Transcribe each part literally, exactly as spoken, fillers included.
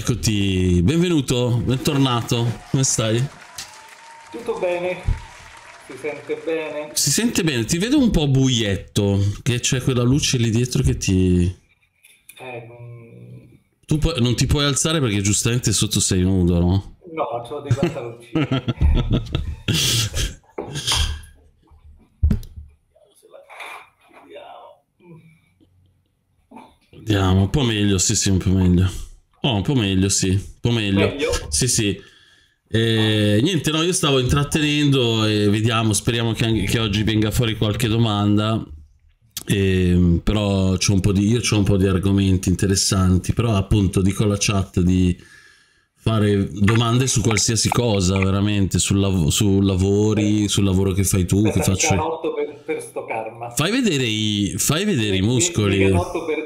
Eccoti, benvenuto, bentornato, come stai? Tutto bene, si sente bene? Si sente bene, ti vedo un po' buietto, che c'è quella luce lì dietro che ti... Eh, non... Tu puoi, non ti puoi alzare perché giustamente sotto sei nudo, no? No, sono dei pantaloncini. Vediamo, un po' meglio, sì, sì, un po' meglio. Oh, un po' meglio, sì, un po' meglio. meglio. Sì, sì. E, niente, no, io stavo intrattenendo e vediamo, speriamo che, anche, che oggi venga fuori qualche domanda. E, però c'ho un po' di, io c'ho un po' di argomenti interessanti, però appunto dico alla chat di fare domande su qualsiasi cosa, veramente, sul, lav su lavori, sul lavoro che fai tu, che faccio... Per, per sto karma. Fai vedere i, fai vedere i muscoli. Per,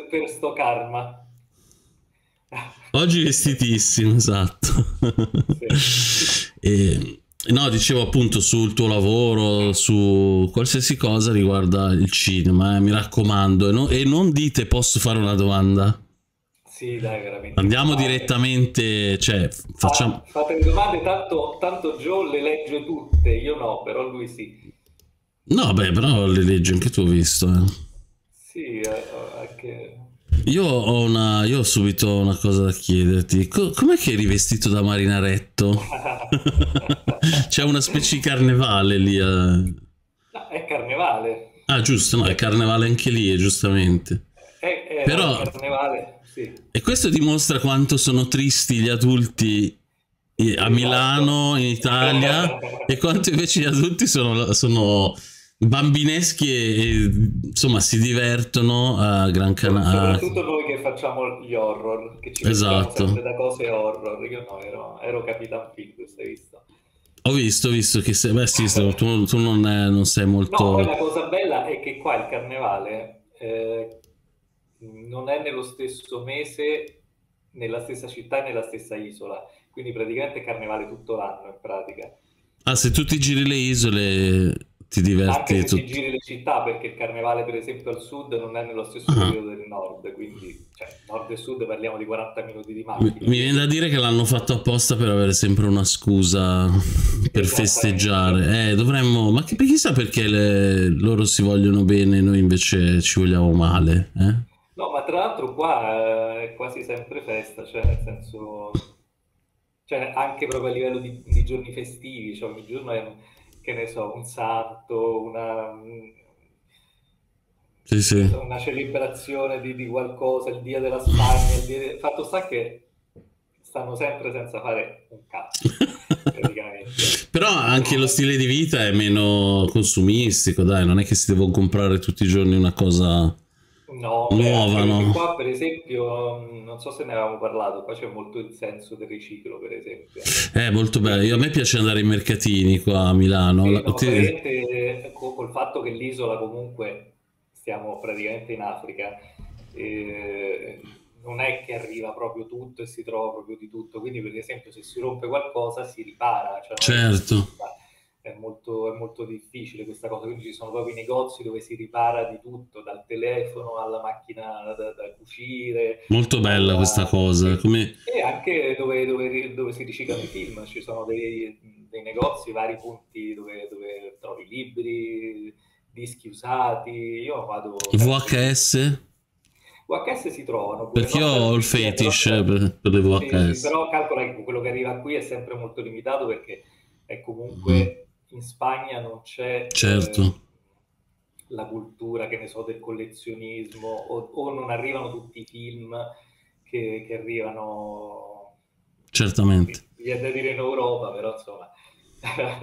per sto karma. Oggi vestitissimo, esatto. Sì. E, no, dicevo appunto sul tuo lavoro, su qualsiasi cosa riguarda il cinema, eh, mi raccomando. E, no, e non dite posso fare una domanda? Sì, dai, veramente. Andiamo male. Direttamente, cioè, facciamo... Ah, fate le domande, tanto, tanto Joe le legge tutte, io no, però lui sì. No, beh, però le leggi anche tu, ho visto. Eh. Sì, anche... Io ho, una, io ho subito una cosa da chiederti. Co Com'è che eri vestito da marinaretto? C'è una specie di carnevale lì. A... No, è carnevale. Ah, giusto, no, è carnevale anche lì, giustamente. È, è però... carnevale, sì. E questo dimostra quanto sono tristi gli adulti a Milano, in Italia, e quanto invece gli adulti sono... sono... bambineschi e, e insomma si divertono a Gran Canaria. Soprattutto noi che facciamo gli horror, che ci esatto. sempre da cose horror. Io no, ero, ero Capitan Pig, hai visto? Ho visto, ho visto che sei, beh, sì, tu, tu non, è, non sei molto... No, poi la cosa bella è che qua il carnevale eh, non è nello stesso mese, nella stessa città e nella stessa isola, quindi praticamente è carnevale tutto l'anno in pratica. Ah, se tu ti giri le isole... Ti diverti anche se ti giri le città, perché il carnevale per esempio al sud non è nello stesso ah. periodo del nord, quindi cioè, nord e sud parliamo di quaranta minuti di macchina. Mi, mi viene da dire che l'hanno fatto apposta per avere sempre una scusa per festeggiare. Eh, dovremmo, ma che, chissà perché le, loro si vogliono bene e noi invece ci vogliamo male. Eh? No, ma tra l'altro qua è quasi sempre festa, cioè nel senso, cioè anche proprio a livello di, di giorni festivi, cioè ogni giorno è... che ne so, un santo, una, sì, sì. una celebrazione di, di qualcosa, il Dia della Spagna, il dia de... fatto sta che stanno sempre senza fare un cazzo, praticamente. Però anche lo stile di vita è meno consumistico, dai, non è che si devono comprare tutti i giorni una cosa no, nuova, beh, no? Qua per esempio, non so se ne avevamo parlato, qua c'è molto il senso del riciclo per esempio. È molto bello, io, a me piace andare ai mercatini qua a Milano. Sì, La... no, praticamente col fatto che l'isola comunque, stiamo praticamente in Africa, eh, non è che arriva proprio tutto e si trova proprio di tutto, quindi per esempio se si rompe qualcosa si ripara. Cioè certo. È molto, è molto difficile questa cosa, quindi ci sono proprio i negozi dove si ripara di tutto, dal telefono alla macchina da, da cucire. Molto bella alla... questa cosa. Come... E anche dove, dove, dove si riciclano i film, ci sono dei, dei negozi, vari punti dove, dove trovi libri, dischi usati, io vado... V H S? V H S si trovano. Perché io ho il fetish per, per le V H S. Sì, però calcola che quello che arriva qui è sempre molto limitato perché è comunque... Mm. In Spagna non c'è certo. eh, la cultura, che ne so, del collezionismo, o, o non arrivano tutti i film che, che arrivano... Certamente. Viene da dire in Europa, però insomma...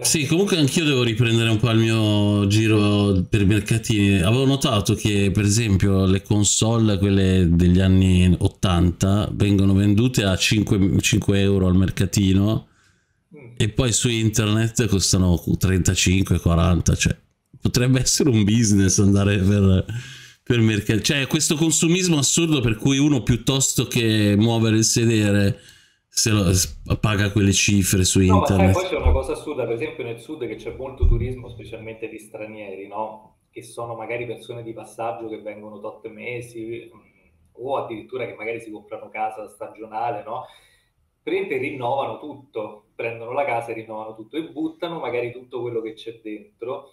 Sì, comunque anch'io devo riprendere un po' il mio giro per mercatini. Avevo notato che, per esempio, le console, quelle degli anni ottanta, vengono vendute a cinque euro al mercatino, e poi su internet costano trentacinque quaranta, cioè potrebbe essere un business andare per, per mercato, cioè questo consumismo assurdo per cui uno piuttosto che muovere il sedere se lo, paga quelle cifre su no, internet. Ma sai, poi c'è una cosa assurda, per esempio nel sud che c'è molto turismo specialmente di stranieri, no? Che sono magari persone di passaggio che vengono da otto mesi o addirittura che magari si comprano casa stagionale, no? praticamente rinnovano tutto, prendono la casa e rinnovano tutto e buttano magari tutto quello che c'è dentro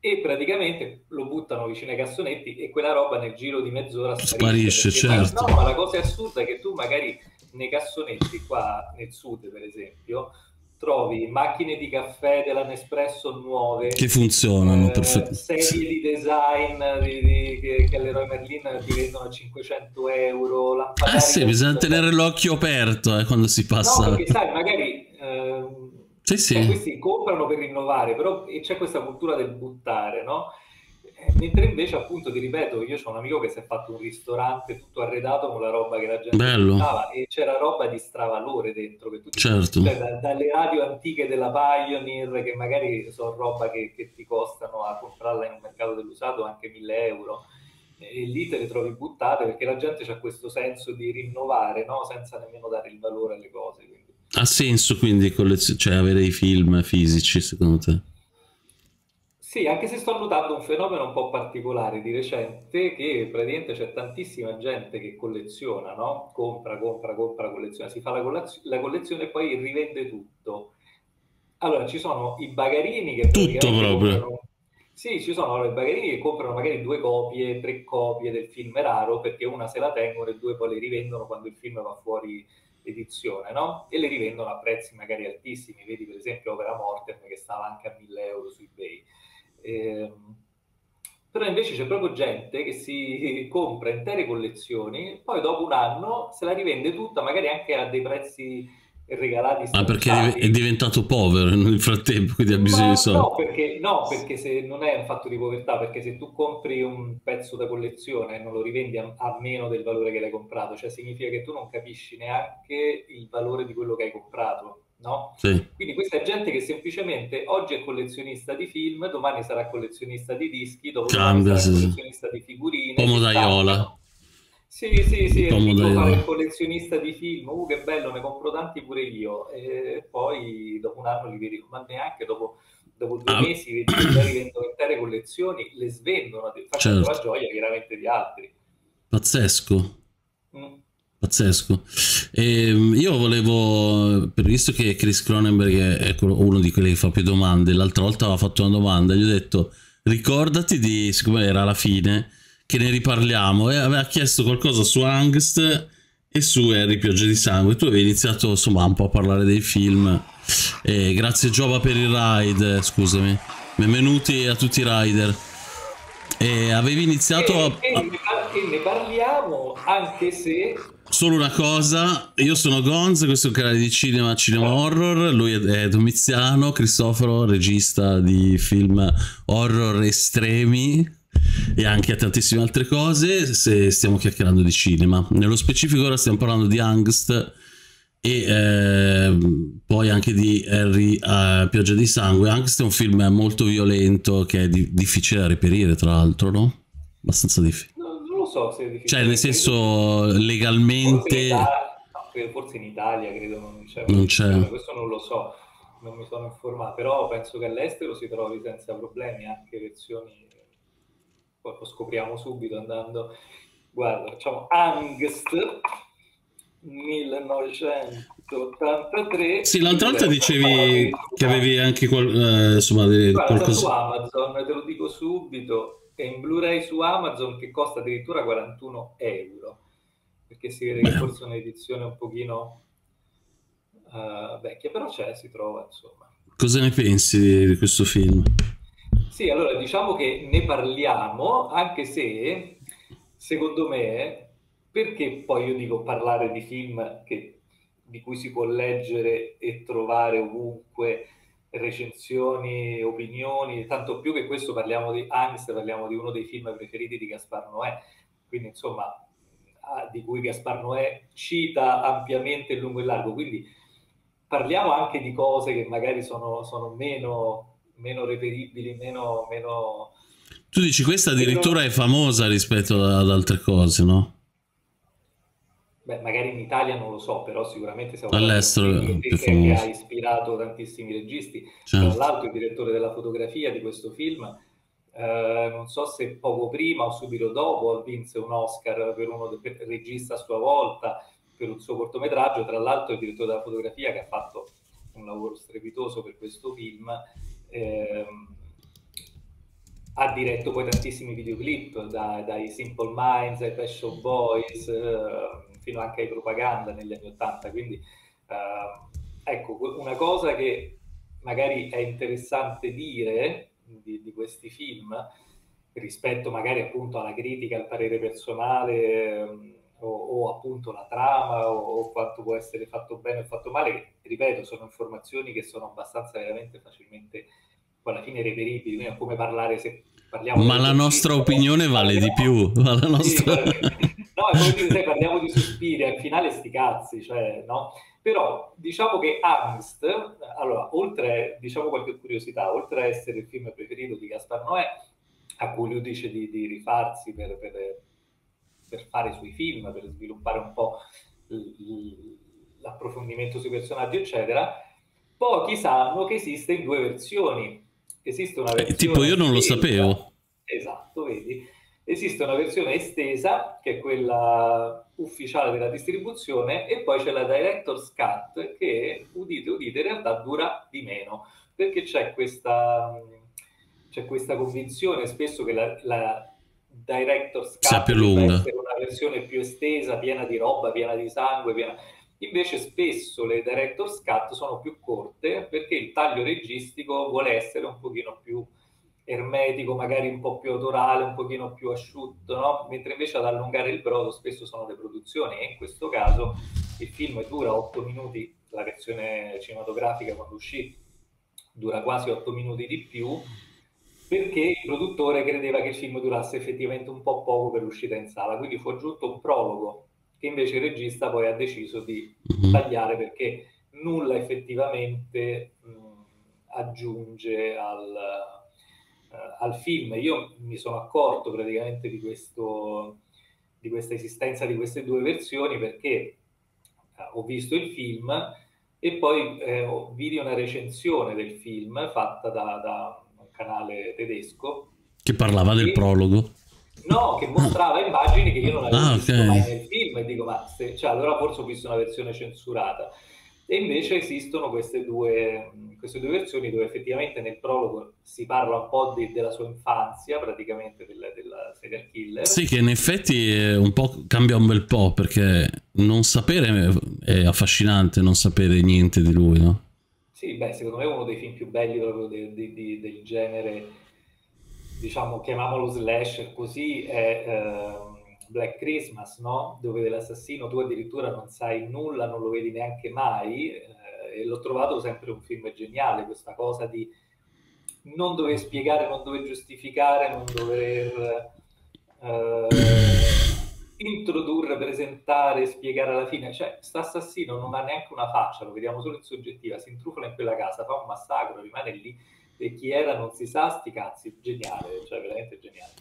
e praticamente lo buttano vicino ai cassonetti e quella roba nel giro di mezz'ora sparisce, sparisce certo. No, ma la cosa assurda è che tu magari nei cassonetti qua nel sud, per esempio, trovi macchine di caffè della Nespresso nuove che funzionano, eh, perfettamente, serie sì. di design di, di, che, che all'Eroe Merlin ti vendono a cinquecento euro. Ah sì, bisogna tenere l'occhio aperto eh, quando si passa. No, perché sai, magari eh, sì, sì. Cioè, questi comprano per rinnovare, però c'è questa cultura del buttare, no? Mentre invece, appunto, ti ripeto, io c'ho un amico che si è fatto un ristorante tutto arredato con la roba che la gente buttava e c'era roba di stravalore dentro che tu ti... certo. Cioè, da, dalle radio antiche della Pioneer, che magari sono roba che, che ti costano a comprarla in un mercato dell'usato anche mille euro, e lì te le trovi buttate perché la gente ha questo senso di rinnovare, no? Senza nemmeno dare il valore alle cose. Quindi. Ha senso quindi collezio... cioè, avere i film fisici, secondo te? Sì, anche se sto notando un fenomeno un po' particolare di recente, che praticamente c'è tantissima gente che colleziona, no? Compra, compra, compra, colleziona, si fa la, collez la collezione e poi rivende tutto. Allora, ci sono i bagarini che... Tutto proprio? Comprano... Sì, ci sono allora, i bagarini che comprano magari due copie, tre copie del film raro, perché una se la tengono e due poi le rivendono quando il film va fuori edizione, no? E le rivendono a prezzi magari altissimi, vedi per esempio Opera Mortem che stava anche a mille euro su eBay. Eh, però invece c'è proprio gente che si compra intere collezioni, poi dopo un anno se la rivende tutta, magari anche a dei prezzi regalati. Ma ah, perché è diventato povero nel frattempo, quindi ha bisogno di soldi? No, perché, no, perché se non è un fatto di povertà, perché se tu compri un pezzo da collezione e non lo rivendi a, a meno del valore che l'hai comprato, cioè significa che tu non capisci neanche il valore di quello che hai comprato. No? Sì. Quindi questa gente che semplicemente oggi è collezionista di film, domani sarà collezionista di dischi, dopodomani sarà sì. collezionista di figurine, pomodaiola. Sì, sì, sì, il collezionista di film, uh, che bello, ne compro tanti pure io, e poi dopo un anno li vedi, ma neanche dopo, dopo due ah. mesi vedi che vendono intere collezioni, le svendono facendo certo. la gioia chiaramente di altri. Pazzesco. Mm. Pazzesco. E io volevo, visto che Chris Cronenberg è uno di quelli che fa più domande, l'altra volta aveva fatto una domanda, gli ho detto ricordati di, siccome era alla fine, che ne riparliamo, e aveva chiesto qualcosa su Angst e su Erri Piogge di Sangue. Tu avevi iniziato insomma un po' a parlare dei film, e grazie Giova per il ride, scusami, benvenuti a tutti i rider. E avevi iniziato e, a... e ne, par e ne parliamo anche se... Solo una cosa, io sono Gonz, questo è un canale di cinema, cinema horror, lui è Domiziano, Cristoforo, regista di film horror estremi e anche tantissime altre cose, se stiamo chiacchierando di cinema. Nello specifico ora stiamo parlando di Angst e eh, poi anche di Erri eh, Piogge di Sangue. Angst è un film molto violento che è di difficile da reperire, tra l'altro, no? Abbastanza difficile. So se è difficile, cioè nel senso legalmente forse in Italia, no, credo non c'è, non c'è. Questo non lo so, non mi sono informato, però penso che all'estero si trovi senza problemi anche versioni, poi lo scopriamo subito andando, guarda, facciamo Angst millenovecentottantatré. Sì, l'altra volta dicevi che avevi anche qual eh, insomma, guarda, qualcosa su Amazon, te lo dico subito. È in Blu-ray su Amazon che costa addirittura quarantuno euro, perché si vede che forse è un'edizione un pochino uh, vecchia, però c'è, si trova insomma. Cosa ne pensi di questo film? Sì, allora diciamo che ne parliamo, anche se secondo me, perché poi io dico parlare di film che, di cui si può leggere e trovare ovunque recensioni, opinioni, tanto più che questo parliamo di Angst, parliamo di uno dei film preferiti di Gaspar Noé, quindi insomma di cui Gaspar Noé cita ampiamente in lungo e largo, quindi parliamo anche di cose che magari sono, sono meno, meno reperibili, meno, meno... Tu dici questa addirittura meno... è famosa rispetto ad altre cose, no? Beh, magari in Italia non lo so, però sicuramente siamo all'estero che, che ha ispirato tantissimi registi. Certo. Tra l'altro il direttore della fotografia di questo film, eh, non so se poco prima o subito dopo, vinse un Oscar per uno de, per regista a sua volta, per il suo cortometraggio, tra l'altro il direttore della fotografia che ha fatto un lavoro strepitoso per questo film, ehm, ha diretto poi tantissimi videoclip, da, dai Simple Minds ai Passion Boys, eh, fino anche ai Propaganda negli anni Ottanta, quindi eh, ecco, una cosa che magari è interessante dire di, di questi film, rispetto magari appunto alla critica, al parere personale, mh, o, o appunto la trama, o, o quanto può essere fatto bene o fatto male, che, ripeto, sono informazioni che sono abbastanza veramente facilmente, alla fine, reperibili, quindi è come parlare se parliamo... Ma la nostra opinione vale di più, ma la nostra... No, è come dire, sai, parliamo di Suspiria, al finale sti cazzi, cioè, no? Però diciamo che Angst, allora, oltre, diciamo qualche curiosità, oltre a essere il film preferito di Gaspar Noé, a cui lui dice di, di rifarsi per, per, per fare i suoi film, per sviluppare un po' l'approfondimento sui personaggi, eccetera, pochi sanno che esiste in due versioni. Esiste una versione... Eh, tipo io non estesa. Lo sapevo. Esatto, vedi? Esiste una versione estesa, che è quella ufficiale della distribuzione, e poi c'è la Director's Cut, che, udite, udite, in realtà dura di meno, perché c'è questa... c'è questa convinzione spesso che la, la Director's Cut sia una versione più estesa, piena di roba, piena di sangue, piena... Invece spesso le Director's Cut sono più corte, perché il taglio registico vuole essere un pochino più ermetico, magari un po' più autorale, un pochino più asciutto, no? Mentre invece ad allungare il brodo spesso sono le produzioni, e in questo caso il film dura otto minuti, la versione cinematografica quando uscì dura quasi otto minuti di più, perché il produttore credeva che il film durasse effettivamente un po' poco per l'uscita in sala, quindi fu aggiunto un prologo, che invece il regista poi ha deciso di tagliare, perché nulla effettivamente mh, aggiunge al, uh, al film. Io mi sono accorto praticamente di, questo, di questa esistenza di queste due versioni, perché uh, ho visto il film e poi eh, vidi una recensione del film fatta da... da canale tedesco che parlava che, del prologo, no, che mostrava ah. immagini che io non avevo ah, visto okay. mai nel film, e dico ma se, cioè, allora forse ho visto una versione censurata, e invece esistono queste due, queste due versioni dove effettivamente nel prologo si parla un po' di, della sua infanzia, praticamente della, della serial killer, sì, che in effetti è un po', cambia un bel po', perché non sapere è affascinante, non sapere niente di lui, no? Sì, beh, secondo me è uno dei film più belli proprio de, de, de, del genere, diciamo, chiamiamolo slasher così, è eh, Black Christmas, no? Dove dell'assassino tu addirittura non sai nulla, non lo vedi neanche mai, eh, e l'ho trovato sempre un film geniale, questa cosa di non dover spiegare, non dover giustificare, non dover eh, introdurre, presentare, spiegare alla fine, cioè st'assassino non ha neanche una faccia, lo vediamo solo in soggettiva, si intrufola in quella casa, fa un massacro, rimane lì, e chi era non si sa, sti cazzi, geniale, cioè veramente geniale.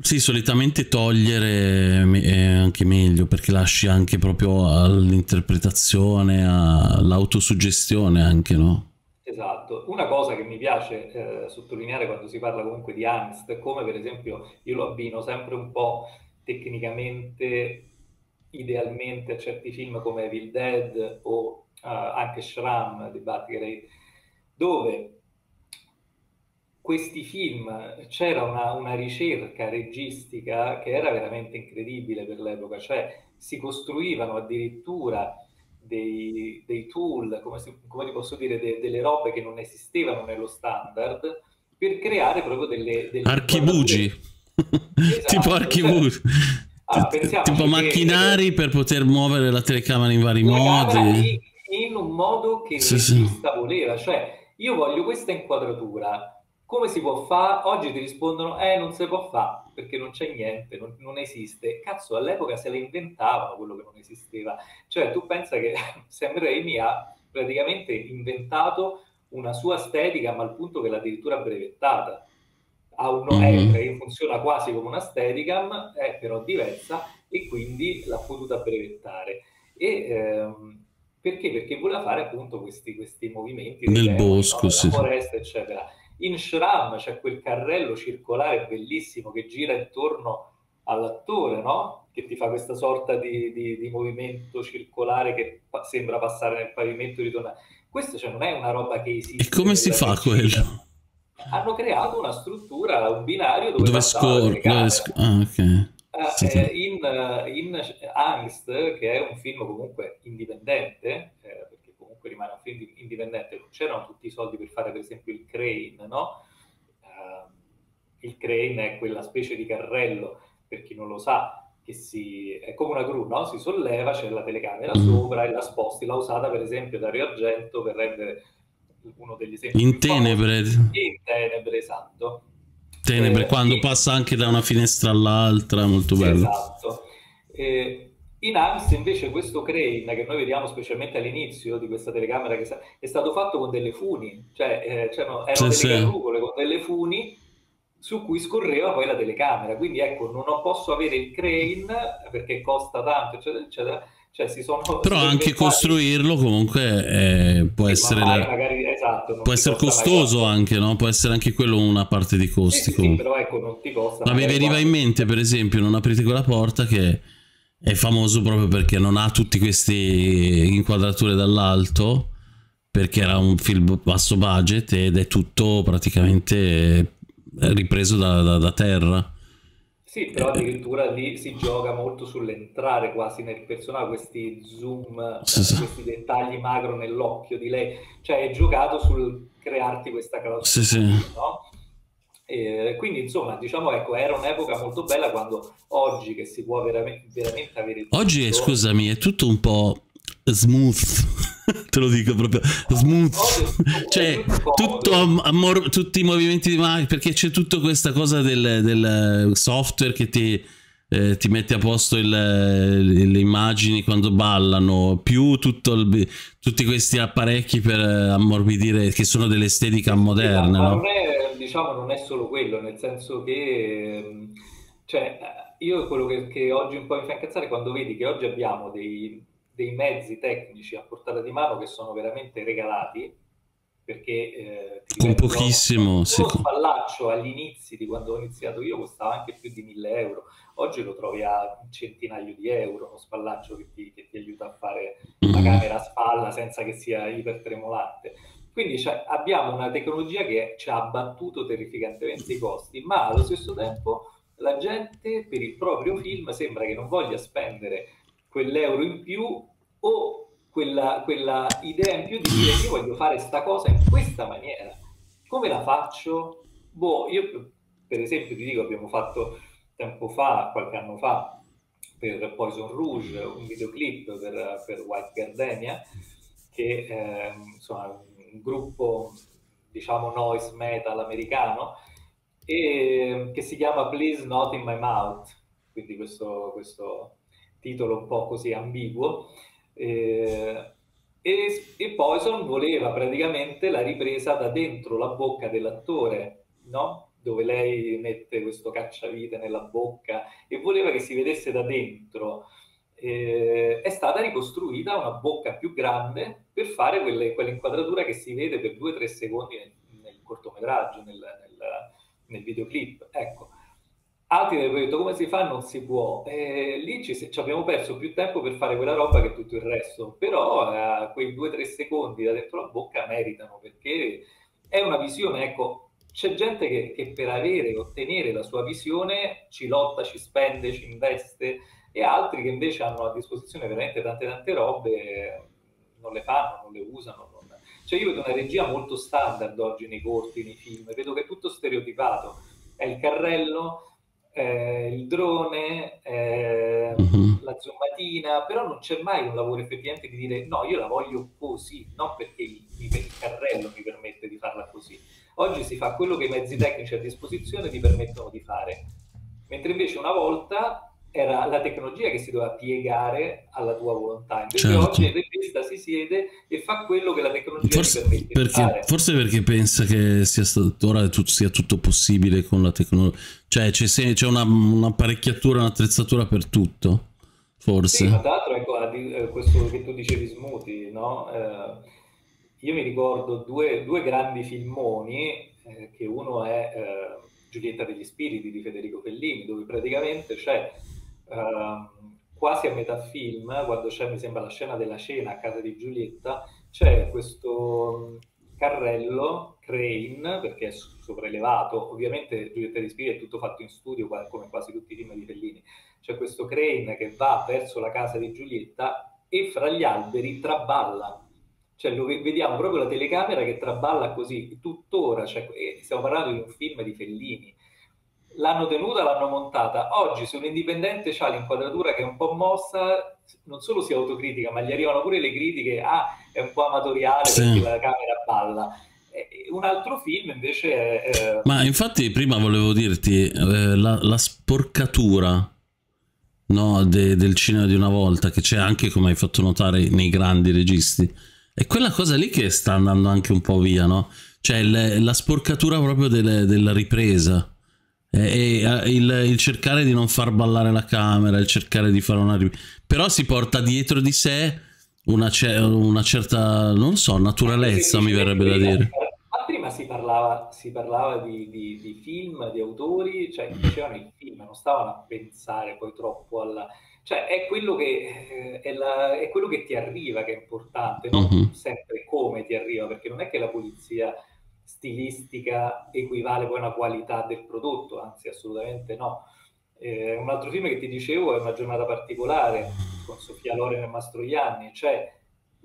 Sì, solitamente togliere è anche meglio, perché lasci anche proprio all'interpretazione, all'autosuggestione anche, no? Esatto. Una cosa che mi piace eh, sottolineare quando si parla comunque di Angst, come per esempio io lo abbino sempre un po' tecnicamente, idealmente, a certi film come Evil Dead o uh, anche Shram di Bat-Grey, dove questi film c'era una, una ricerca registica che era veramente incredibile per l'epoca, cioè si costruivano addirittura dei, dei tool, come, si, come ti posso dire, de, delle robe che non esistevano nello standard, per creare proprio delle... delle archibugi! Esatto, tipo archibus, allora, tipo macchinari che... per poter muovere la telecamera in vari modi, in, in un modo che sì, il regista sì. voleva, cioè io voglio questa inquadratura, come si può fare? Oggi ti rispondono eh non si può fare perché non c'è niente, non, non esiste. Cazzo, all'epoca se le inventavano quello che non esisteva, cioè tu pensa che Sam Raimi ha praticamente inventato una sua estetica, ma al punto che l'ha addirittura brevettata. Ha un mm-hmm. che funziona quasi come una Steadicam, è però diversa, e quindi l'ha potuta brevettare. E, ehm, perché? Perché voleva fare appunto questi, questi movimenti nel tempo, bosco, no? Sì. Foresta, eccetera. In Shram c'è quel carrello circolare bellissimo che gira intorno all'attore, no? che ti fa questa sorta di, di, di movimento circolare che pa- sembra passare nel pavimento e ritornare. Questo, cioè, non è una roba che esiste. E come si fa quello? Hanno creato una struttura, un binario dove, dove scorre. Sc- ah, ok. Eh, eh, in, in Angst, che è un film comunque indipendente, eh, perché comunque rimane un film indipendente, non c'erano tutti i soldi per fare per esempio il crane, no? Eh, il crane è quella specie di carrello, per chi non lo sa, che si, è come una gru, no? Si solleva, c'è la telecamera mm. sopra e la sposti, l'ha usata per esempio Dario Argento per rendere uno degli esempi in Tenebre. In Tenebre, esatto. Tenebre, eh, quando in... passa anche da una finestra all'altra, molto bello. Esatto. Eh, in Angst invece questo crane che noi vediamo specialmente all'inizio di questa telecamera, che è stato fatto con delle funi, cioè, eh, cioè no, erano sì, delle sì. carrucole con delle funi su cui scorreva poi la telecamera, quindi ecco, non posso avere il crane perché costa tanto, eccetera, eccetera. Cioè, si sono però anche costruirlo comunque eh, può sì, essere ma magari, magari, esatto, può essere costoso magari. Anche no? Può essere anche quello una parte di costi, sì, sì, sì, però ecco, non ti costa. Ma mi veniva quasi... in mente per esempio Non aprite quella porta, che è famoso proprio perché non ha tutti questi inquadrature dall'alto, perché era un film basso budget ed è tutto praticamente ripreso da, da, da terra. Sì, però addirittura lì si gioca molto sull'entrare quasi nel personaggio, questi zoom, sì, sì. questi dettagli macro nell'occhio di lei, cioè è giocato sul crearti questa clausura, sì, no? E quindi insomma, diciamo, ecco, era un'epoca molto bella, quando oggi che si può veramente, veramente avere tutto... Oggi, scusami, è tutto un po' smooth, te lo dico proprio, smooth, oh, cioè tutto amor, tutti i movimenti di macchina, perché c'è tutta questa cosa del, del software che ti, eh, ti mette a posto il, le immagini quando ballano, più tutto il, tutti questi apparecchi per ammorbidire, che sono dell'estetica moderna. Ma no? Non è, diciamo, non è solo quello, nel senso che, cioè, io quello che, che oggi un po' mi fa incazzare quando vedi che oggi abbiamo dei dei mezzi tecnici a portata di mano che sono veramente regalati, perché eh, con pochissimo, sì. Uno spallaccio agli inizi di quando ho iniziato io costava anche più di mille euro, oggi lo trovi a centinaio di euro, uno spallaccio che ti, che ti aiuta a fare la camera a spalla senza che sia ipertremolante. Quindi, cioè, abbiamo una tecnologia che ci ha abbattuto terrificantemente i costi, ma allo stesso tempo la gente per il proprio film sembra che non voglia spendere quell'euro in più o quella, quella idea in più di dire io voglio fare sta cosa in questa maniera, come la faccio? Boh, io per esempio ti dico, abbiamo fatto tempo fa, qualche anno fa, per Poison Rouge un videoclip per, per White Gardenia, che è, insomma, un gruppo, diciamo, noise metal americano, e, che si chiama Please Not In My Mouth, quindi questo... questo titolo un po' così ambiguo, eh, e, e Poison voleva praticamente la ripresa da dentro la bocca dell'attore, no? Dove lei mette questo cacciavite nella bocca, e voleva che si vedesse da dentro. Eh, è stata ricostruita una bocca più grande per fare quelle, quell'inquadratura che si vede per due o tre secondi nel, nel cortometraggio, nel, nel, nel videoclip, ecco. Altri hanno detto come si fa, non si può, eh, lì ci, ci abbiamo perso più tempo per fare quella roba che tutto il resto, però eh, quei due o tre secondi da dentro la bocca meritano, perché è una visione, ecco, c'è gente che, che per avere, ottenere la sua visione ci lotta, ci spende, ci investe, e altri che invece hanno a disposizione veramente tante tante robe, non le fanno, non le usano, non... Cioè, io vedo una regia molto standard oggi nei corti, nei film, vedo che è tutto stereotipato, è il carrello, Eh, il drone, eh, uh-huh. la zoomatina, però non c'è mai un lavoro effettivamente di dire no, io la voglio così, non perché il, il carrello mi permette di farla così. Oggi si fa quello che i mezzi tecnici a disposizione ti permettono di fare, mentre invece una volta era la tecnologia che si doveva piegare alla tua volontà, invece certo. Oggi il regista si siede e fa quello che la tecnologia forse ti permette perché, di fare. Forse perché pensa che sia stato, ora tut, sia tutto possibile con la tecnologia, cioè c'è, c'è una, un'apparecchiatura, un'attrezzatura per tutto, forse. Sì, ma tra l'altro, ecco, questo che tu dicevi Smuti, no? Eh, io mi ricordo due, due grandi filmoni, eh, che uno è eh, Giulietta degli Spiriti di Federico Fellini, dove praticamente c'è uh, quasi a metà film, quando c'è, mi sembra, la scena della cena a casa di Giulietta, c'è questo carrello, crane, perché è sopraelevato, ovviamente Giulietta di Spiri è tutto fatto in studio, come quasi tutti i film di Fellini, c'è questo crane che va verso la casa di Giulietta e fra gli alberi traballa. Cioè, lo vediamo proprio la telecamera che traballa così, tuttora, cioè, stiamo parlando di un film di Fellini. L'hanno tenuta, l'hanno montata. Oggi, se un indipendente ha l'inquadratura che è un po' mossa, non solo si autocritica, ma gli arrivano pure le critiche, ah, è un po' amatoriale, sì, perché la camera balla. Un altro film invece è... Eh... Ma infatti prima volevo dirti, eh, la, la sporcatura... No, de, del cinema di una volta, che c'è anche, come hai fatto notare, nei grandi registi, è quella cosa lì che sta andando anche un po' via, no? Cioè le, la sporcatura proprio delle, della ripresa e, e il, il cercare di non far ballare la camera, il cercare di fare una ripresa, però si porta dietro di sé una, ce una certa, non so, naturalezza, mi verrebbe da dire. Prima si parlava, si parlava di, di, di film, di autori, cioè dicevano il film, non stavano a pensare poi troppo alla... Cioè è quello che, eh, è la, è quello che ti arriva che è importante, non uh-huh. sempre come ti arriva, perché non è che la pulizia stilistica equivale poi a una qualità del prodotto, anzi assolutamente no. Eh, un altro film che ti dicevo è Una giornata particolare, con Sofia Loren e Mastroianni, cioè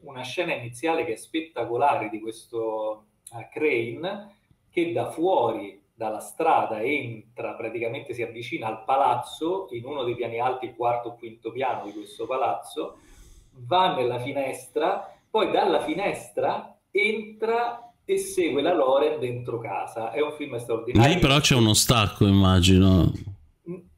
una scena iniziale che è spettacolare di questo... crane che da fuori dalla strada entra, praticamente si avvicina al palazzo, in uno dei piani alti, il quarto o quinto piano di questo palazzo, va nella finestra, poi dalla finestra entra e segue la Loren dentro casa. È un film straordinario. Lì però c'è uno stacco, immagino.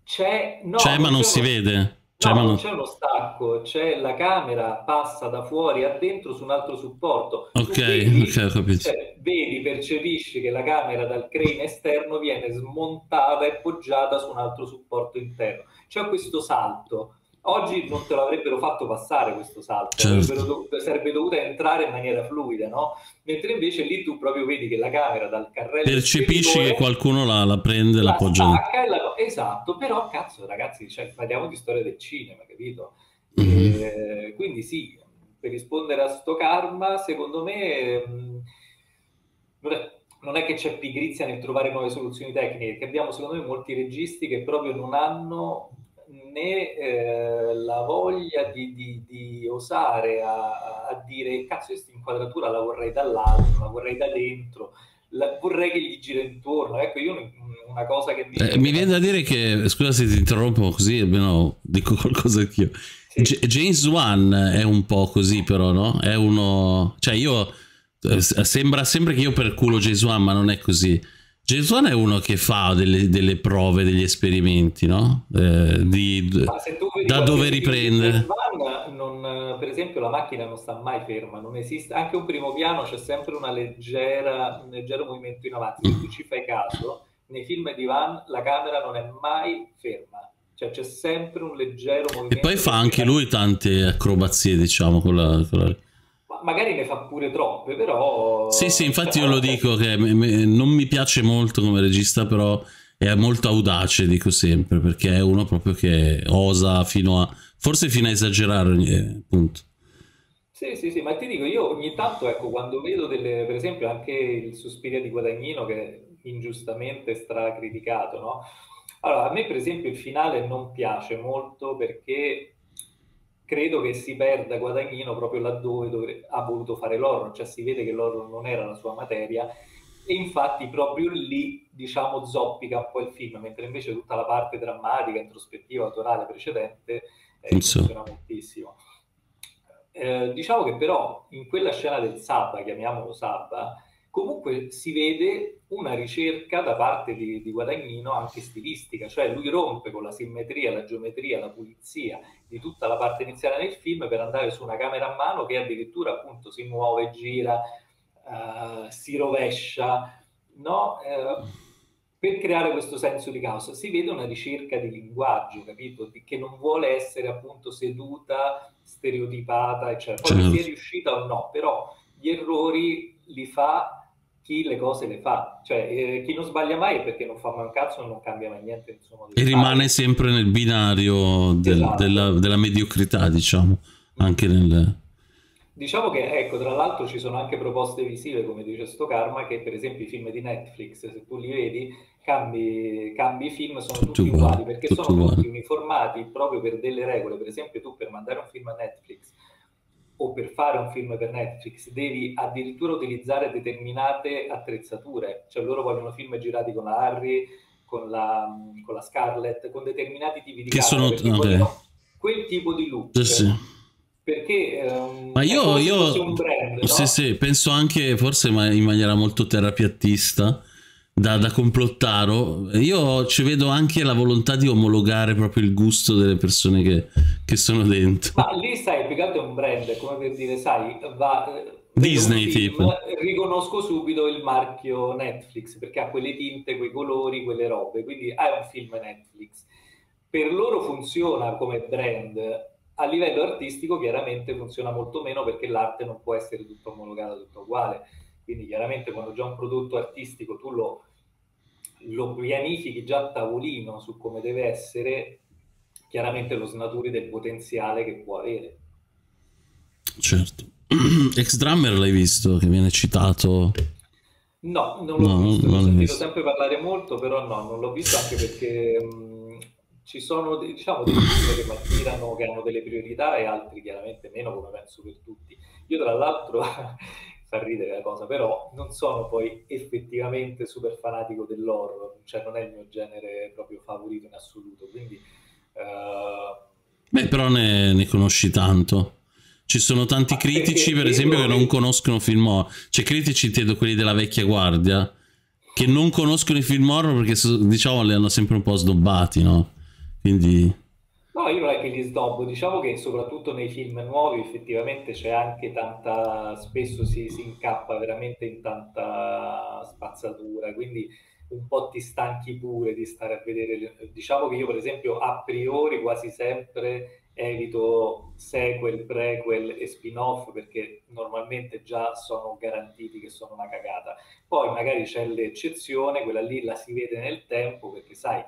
C'è, no, c'è, ma non si vede. No, non c'è uno stacco, c'è la camera passa da fuori a dentro su un altro supporto. Ok, vedi, ok, ho capito. Cioè, vedi, percepisci che la camera dal crane esterno viene smontata e poggiata su un altro supporto interno. C'è questo salto. Oggi non te l'avrebbero fatto passare questo salto, certo. Sarebbe dovuta entrare in maniera fluida, no? Mentre invece lì tu proprio vedi che la camera dal carrello... Percepisci che qualcuno la, la prende, la, la appoggia. La... Esatto, però cazzo ragazzi, cioè, parliamo di storia del cinema, capito? Mm-hmm. E, quindi sì, per rispondere a sto karma, secondo me... Mh, non è... non è che c'è pigrizia nel trovare nuove soluzioni tecniche, che abbiamo secondo me molti registi che proprio non hanno... né eh, la voglia di, di, di osare a, a dire cazzo questa inquadratura la vorrei dall'alto, la vorrei da dentro, la vorrei che gli gira intorno. Ecco, io una cosa che mi, eh, mi viene da dire che, scusa se ti interrompo così, almeno dico qualcosa anch'io. Sì. James Wan è un po' così però, no? È uno, cioè io, eh, sembra sempre che io perculo James Wan, ma non è così. James Wan è uno che fa delle, delle prove, degli esperimenti, no? Eh, di, da dove riprendere. Non, per esempio la macchina non sta mai ferma, non esiste, anche un primo piano c'è sempre una leggera, un leggero movimento in avanti. Se tu ci fai caso, nei film di Van la camera non è mai ferma, cioè c'è sempre un leggero movimento. E poi fa anche lui tante acrobazie, diciamo, con la... Con la... magari ne fa pure troppe, però... Sì, sì, infatti io lo dico, che non mi piace molto come regista, però è molto audace, dico sempre, perché è uno proprio che osa fino a... forse fino a esagerare, appunto. Sì, sì, sì, ma ti dico, io ogni tanto, ecco, quando vedo delle... per esempio anche il Suspiria di Guadagnino, che ingiustamente stracriticato, no? Allora, a me per esempio il finale non piace molto, perché... credo che si perda Guadagnino proprio laddove dove ha voluto fare l'horror, cioè si vede che l'horror non era la sua materia e infatti proprio lì, diciamo, zoppica un po' il film, mentre invece tutta la parte drammatica, introspettiva, autorale precedente eh, funziona moltissimo. Eh, diciamo che però in quella scena del Sabba, chiamiamolo Sabba, comunque si vede una ricerca da parte di, di Guadagnino anche stilistica, cioè lui rompe con la simmetria, la geometria, la pulizia di tutta la parte iniziale del film per andare su una camera a mano che addirittura appunto si muove, gira, uh, si rovescia, no? Uh, per creare questo senso di caos. Si vede una ricerca di linguaggio, capito? Che non vuole essere appunto seduta, stereotipata, eccetera. Poi certo. Sia riuscita o no, però gli errori li fa chi le cose le fa, cioè eh, chi non sbaglia mai è perché non fa mai un cazzo, non cambia mai niente, insomma, e rimane sempre nel binario del, esatto. della, della mediocrità, diciamo, anche nel... Diciamo che, ecco, tra l'altro ci sono anche proposte visive, come dice Sto Karma, che per esempio i film di Netflix, se tu li vedi, cambi, cambi i film, sono tutti, tutti uguali, uguali, perché tutti sono uguali. Tutti uniformati proprio per delle regole. Per esempio tu per mandare un film a Netflix o per fare un film per Netflix devi addirittura utilizzare determinate attrezzature, cioè loro vogliono film girati con la Harry, con la, con la Scarlett, con determinati tipi di che camera, sono okay. quel tipo di look. Sì, sì. Perché um, ma io, io un brand, no? sì, sì, penso anche forse in maniera molto terapiattista, da, da complottaro, io ci vedo anche la volontà di omologare proprio il gusto delle persone che, che sono dentro. Ma lì sai, più che altro è un brand, come per dire, sai, va... Disney film, tipo. Riconosco subito il marchio Netflix, perché ha quelle tinte, quei colori, quelle robe, quindi è un film Netflix. Per loro funziona come brand. A livello artistico chiaramente funziona molto meno, perché l'arte non può essere tutta omologata, tutta uguale, quindi chiaramente quando già un prodotto artistico tu lo, lo pianifichi già a tavolino su come deve essere, chiaramente lo snaturi del potenziale che può avere. Certo. X-Drummer l'hai visto, che viene citato? No, non l'ho no, visto, non ho sentito visto. sempre parlare molto, però no, non l'ho visto, anche perché... Mh, ci sono, diciamo, dei film che mi attirano, che hanno delle priorità, e altri chiaramente meno, come penso per tutti. Io tra l'altro, fa ridere la cosa, però non sono poi effettivamente super fanatico dell'horror, cioè non è il mio genere proprio favorito in assoluto, quindi... Uh... Beh, però ne, ne conosci tanto. Ci sono tanti critici, per esempio, che non conoscono film horror. Cioè critici, intendo quelli della vecchia guardia, che non conoscono i film horror perché, diciamo, li hanno sempre un po' snobbati, no? Quindi... No, io non è che li sdobbo, diciamo che soprattutto nei film nuovi effettivamente c'è anche tanta, spesso si, si incappa veramente in tanta spazzatura, quindi un po' ti stanchi pure di stare a vedere, diciamo che io per esempio a priori quasi sempre evito sequel, prequel e spin-off, perché normalmente già sono garantiti che sono una cagata, poi magari c'è l'eccezione, quella lì la si vede nel tempo, perché sai...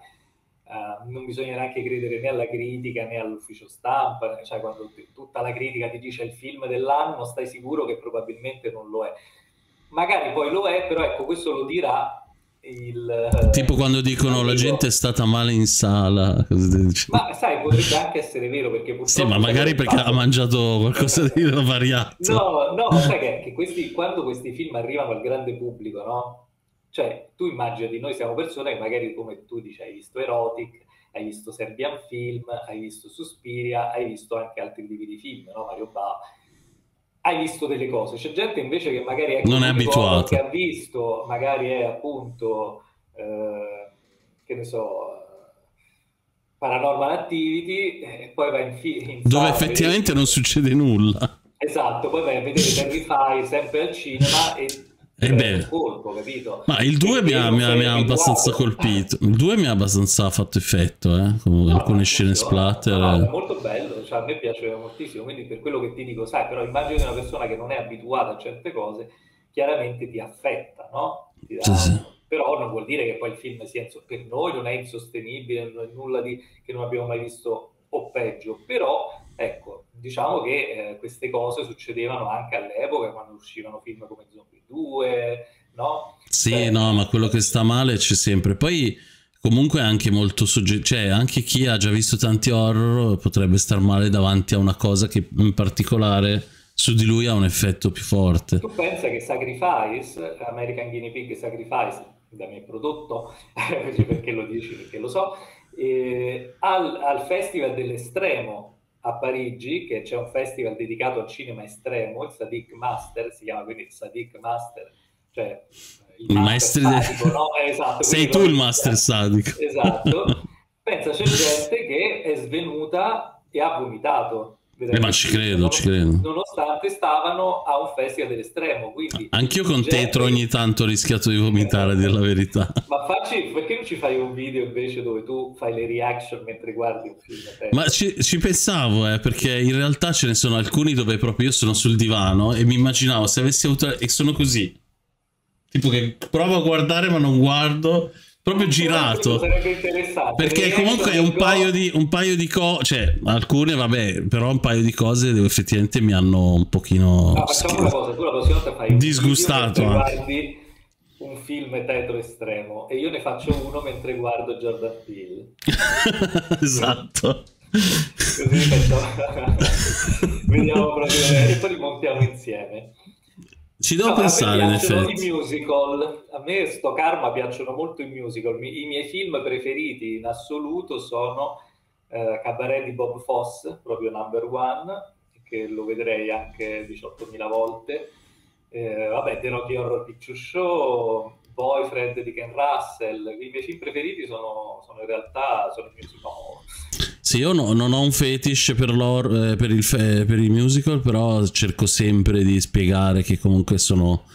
Uh, non bisogna neanche credere né alla critica né all'ufficio stampa, cioè quando tutta la critica ti dice il film dell'anno stai sicuro che probabilmente non lo è, magari poi lo è, però ecco, questo lo dirà il tipo quando dicono la gente è stata male in sala, ma sai, potrebbe anche essere vero, perché purtroppo sì, ma magari perché fatto... ha mangiato qualcosa di variato. No, no, sai che, che questi, quando questi film arrivano al grande pubblico, no? Cioè, tu immagini, noi siamo persone che magari, come tu dici, hai visto Erotic, hai visto Serbian Film, hai visto Suspiria, hai visto anche altri tipi di film, no? Mario Bava. Hai visto delle cose. C'è gente invece che magari è non è abituata, che ha visto, magari è appunto, eh, che ne so, Paranormal Activity, e poi va in film. Dove effettivamente non succede nulla. Esatto, poi vai a vedere Sacrifice, sempre al cinema, e... Eh beh, colpo, capito? Ma il due mi ha, mi ha, mi ha abbastanza colpito. Il due mi ha abbastanza fatto effetto, eh? Con no, alcune scene molto, splatter. No, è molto bello, cioè, a me piaceva moltissimo. Quindi, per quello che ti dico, sai, però immagino che una persona che non è abituata a certe cose, chiaramente ti affetta, no? Ti dà... sì, sì. Però non vuol dire che poi il film sia per noi non è insostenibile, non è nulla di che non abbiamo mai visto, o peggio, però. Ecco, diciamo che eh, queste cose succedevano anche all'epoca, quando uscivano film come Zombie due, no? Sì, Beh, no, ma quello che sta male c'è sempre. Poi, comunque, è anche molto soggettivo, cioè anche chi ha già visto tanti horror potrebbe star male davanti a una cosa che in particolare su di lui ha un effetto più forte. Tu pensa che Sacrifice, American Guinea Pig Sacrifice, da me prodotto, perché lo dici, perché lo so, eh, al, al Festival dell'Estremo a Parigi, che c'è un festival dedicato al cinema estremo, il Sadik Master, si chiama quindi Sadik Master, cioè il, il master sadico, de... no? Eh, esatto, sei tu il master sadico. Esatto. Pensa, c'è gente che è svenuta e ha vomitato. Eh, ma ci credo, non, ci credo. Nonostante stavano a un festival dell'estremo, quindi... Anch'io con gente... Tetro ogni tanto ho rischiato di vomitare, a dire la verità. Ma facci, perché non ci fai un video invece dove tu fai le reaction mentre guardi un film? Ma ci, ci pensavo, eh, perché in realtà ce ne sono alcuni dove proprio io sono sul divano e mi immaginavo se avessi avuto... e sono così. tipo che provo a guardare ma non guardo, proprio girato, perché comunque è un paio di, un paio di cose, cioè alcune vabbè, però un paio di cose effettivamente mi hanno un pochino no, facciamo una cosa, tu la prossima volta fai disgustato un, guardi un film tetro estremo e io ne faccio uno mentre guardo Jordan Peele. Esatto. Così facciamo. Vediamo proprio e poi li montiamo insieme. Ci devo no, pensare, in effetti. A me piacciono i musical, a me sto karma piacciono molto i musical. I miei film preferiti in assoluto sono eh, Cabaret di Bob Fosse, proprio number one, che lo vedrei anche diciottomila volte. Eh, vabbè, The Rocky Horror Picture Show, Boyfriend di Ken Russell. I miei film preferiti sono, sono in realtà sono i musical. Sì, io no, non ho un fetish per, eh, per, il fe per il musical, però cerco sempre di spiegare che comunque sono,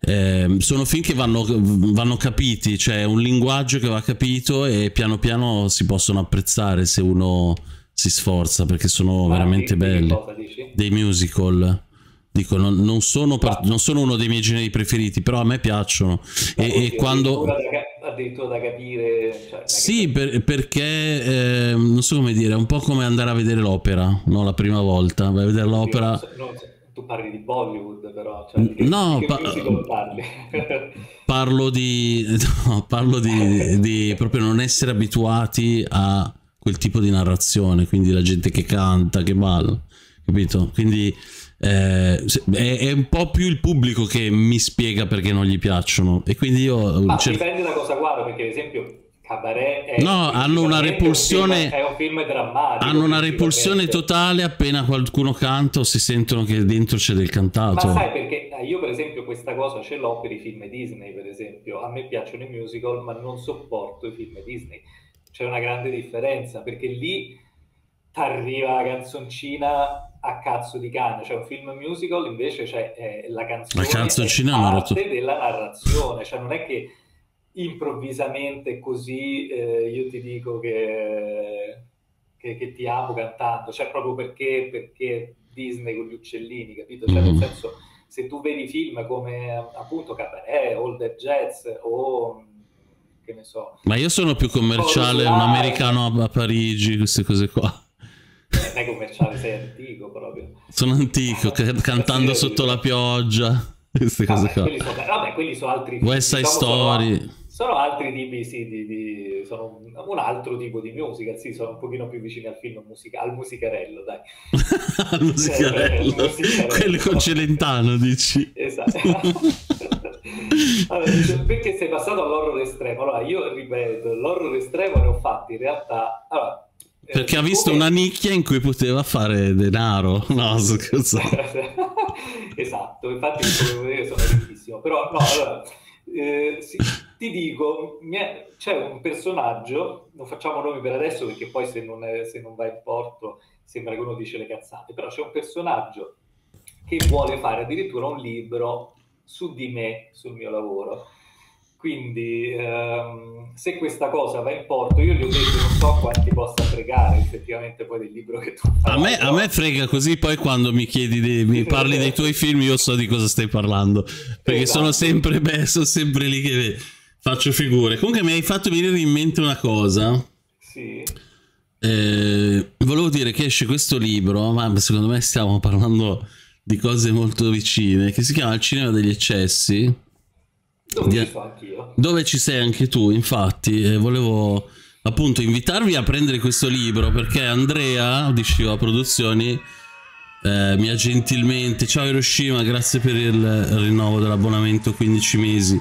eh, sono film che vanno, vanno capiti, cioè un linguaggio che va capito e piano piano si possono apprezzare se uno si sforza, perché sono Ma veramente belli. Dei musical, dico, non, non, sono ah. non sono uno dei miei generi preferiti, però a me piacciono. Ma e, oddio, e quando... addirittura da capire, cioè, da sì capire. Per, perché eh, non so come dire, è un po' come andare a vedere l'opera, no? La prima volta vai a vedere l'opera, non so, non so, tu parli di Bollywood però cioè, di che, no di che pa parli? parlo di no, parlo di, di proprio non essere abituati a quel tipo di narrazione, quindi la gente che canta, che balla, capito? Quindi Eh, è, è un po' più il pubblico che mi spiega perché non gli piacciono e quindi io ma cer... dipende da cosa guardo, perché ad esempio Cabaret è no, hanno una repulsione, è un film, è un film drammatico, hanno una repulsione totale appena qualcuno canta o si sentono che dentro c'è del cantato. Ma sai perché io per esempio questa cosa ce l'ho per i film Disney, per esempio a me piacciono i musical ma non sopporto i film Disney, c'è una grande differenza perché lì t'arriva la canzoncina a cazzo di cane, cioè un film musical invece c'è cioè, la canzone, la canzoncina è parte narrato. della narrazione, cioè non è che improvvisamente così eh, io ti dico che, che, che ti amo cantando, cioè proprio perché, perché Disney con gli uccellini, capito? Cioè mm. nel senso, se tu vedi film come appunto Cabaret, All That Jazz o che ne so, ma io sono più commerciale, un americano a, a Parigi, queste cose qua. Non è commerciale, sei antico proprio. Sono antico, cantando sotto la pioggia. Queste cose qua. Quelli sono, vabbè, quelli sono altri. West Side Story. Sono, sono altri tipi, sì, di, di, sono un, un altro tipo di musica, sì, sono un pochino più vicini al film, musica, al musicarello, dai. Al musicarello. Eh, musicarello. Quello con Celentano, dici. Esatto. Allora, perché sei passato all'horror estremo? Allora, io ripeto, l'horror estremo ne ho fatti in realtà... Allora, perché ha visto una nicchia in cui poteva fare denaro. No, scherzo. Esatto, infatti sono ricchissimo. Però no, allora, eh, sì, ti dico, c'è un personaggio, non facciamo nomi per adesso perché poi se non, è, se non va in porto sembra che uno dice le cazzate, però c'è un personaggio che vuole fare addirittura un libro su di me, sul mio lavoro. Quindi ehm, se questa cosa va in porto, io gli ho detto non so quanti possa fregare effettivamente poi del libro che tu fai. A me, a me frega così, poi quando mi chiedi dei, mi parli dei tuoi film io so di cosa stai parlando, perché esatto. sono sempre beh, sono sempre lì che faccio figure. Comunque mi hai fatto venire in mente una cosa. Sì. Eh, volevo dire che esce questo libro, ma secondo me stiamo parlando di cose molto vicine, che si chiama Il cinema degli eccessi. Dove ci, dove ci sei anche tu, infatti, eh, volevo appunto invitarvi a prendere questo libro perché Andrea di Shiva Produzioni eh, mi ha gentilmente, ciao Hiroshima, grazie per il rinnovo dell'abbonamento quindici mesi,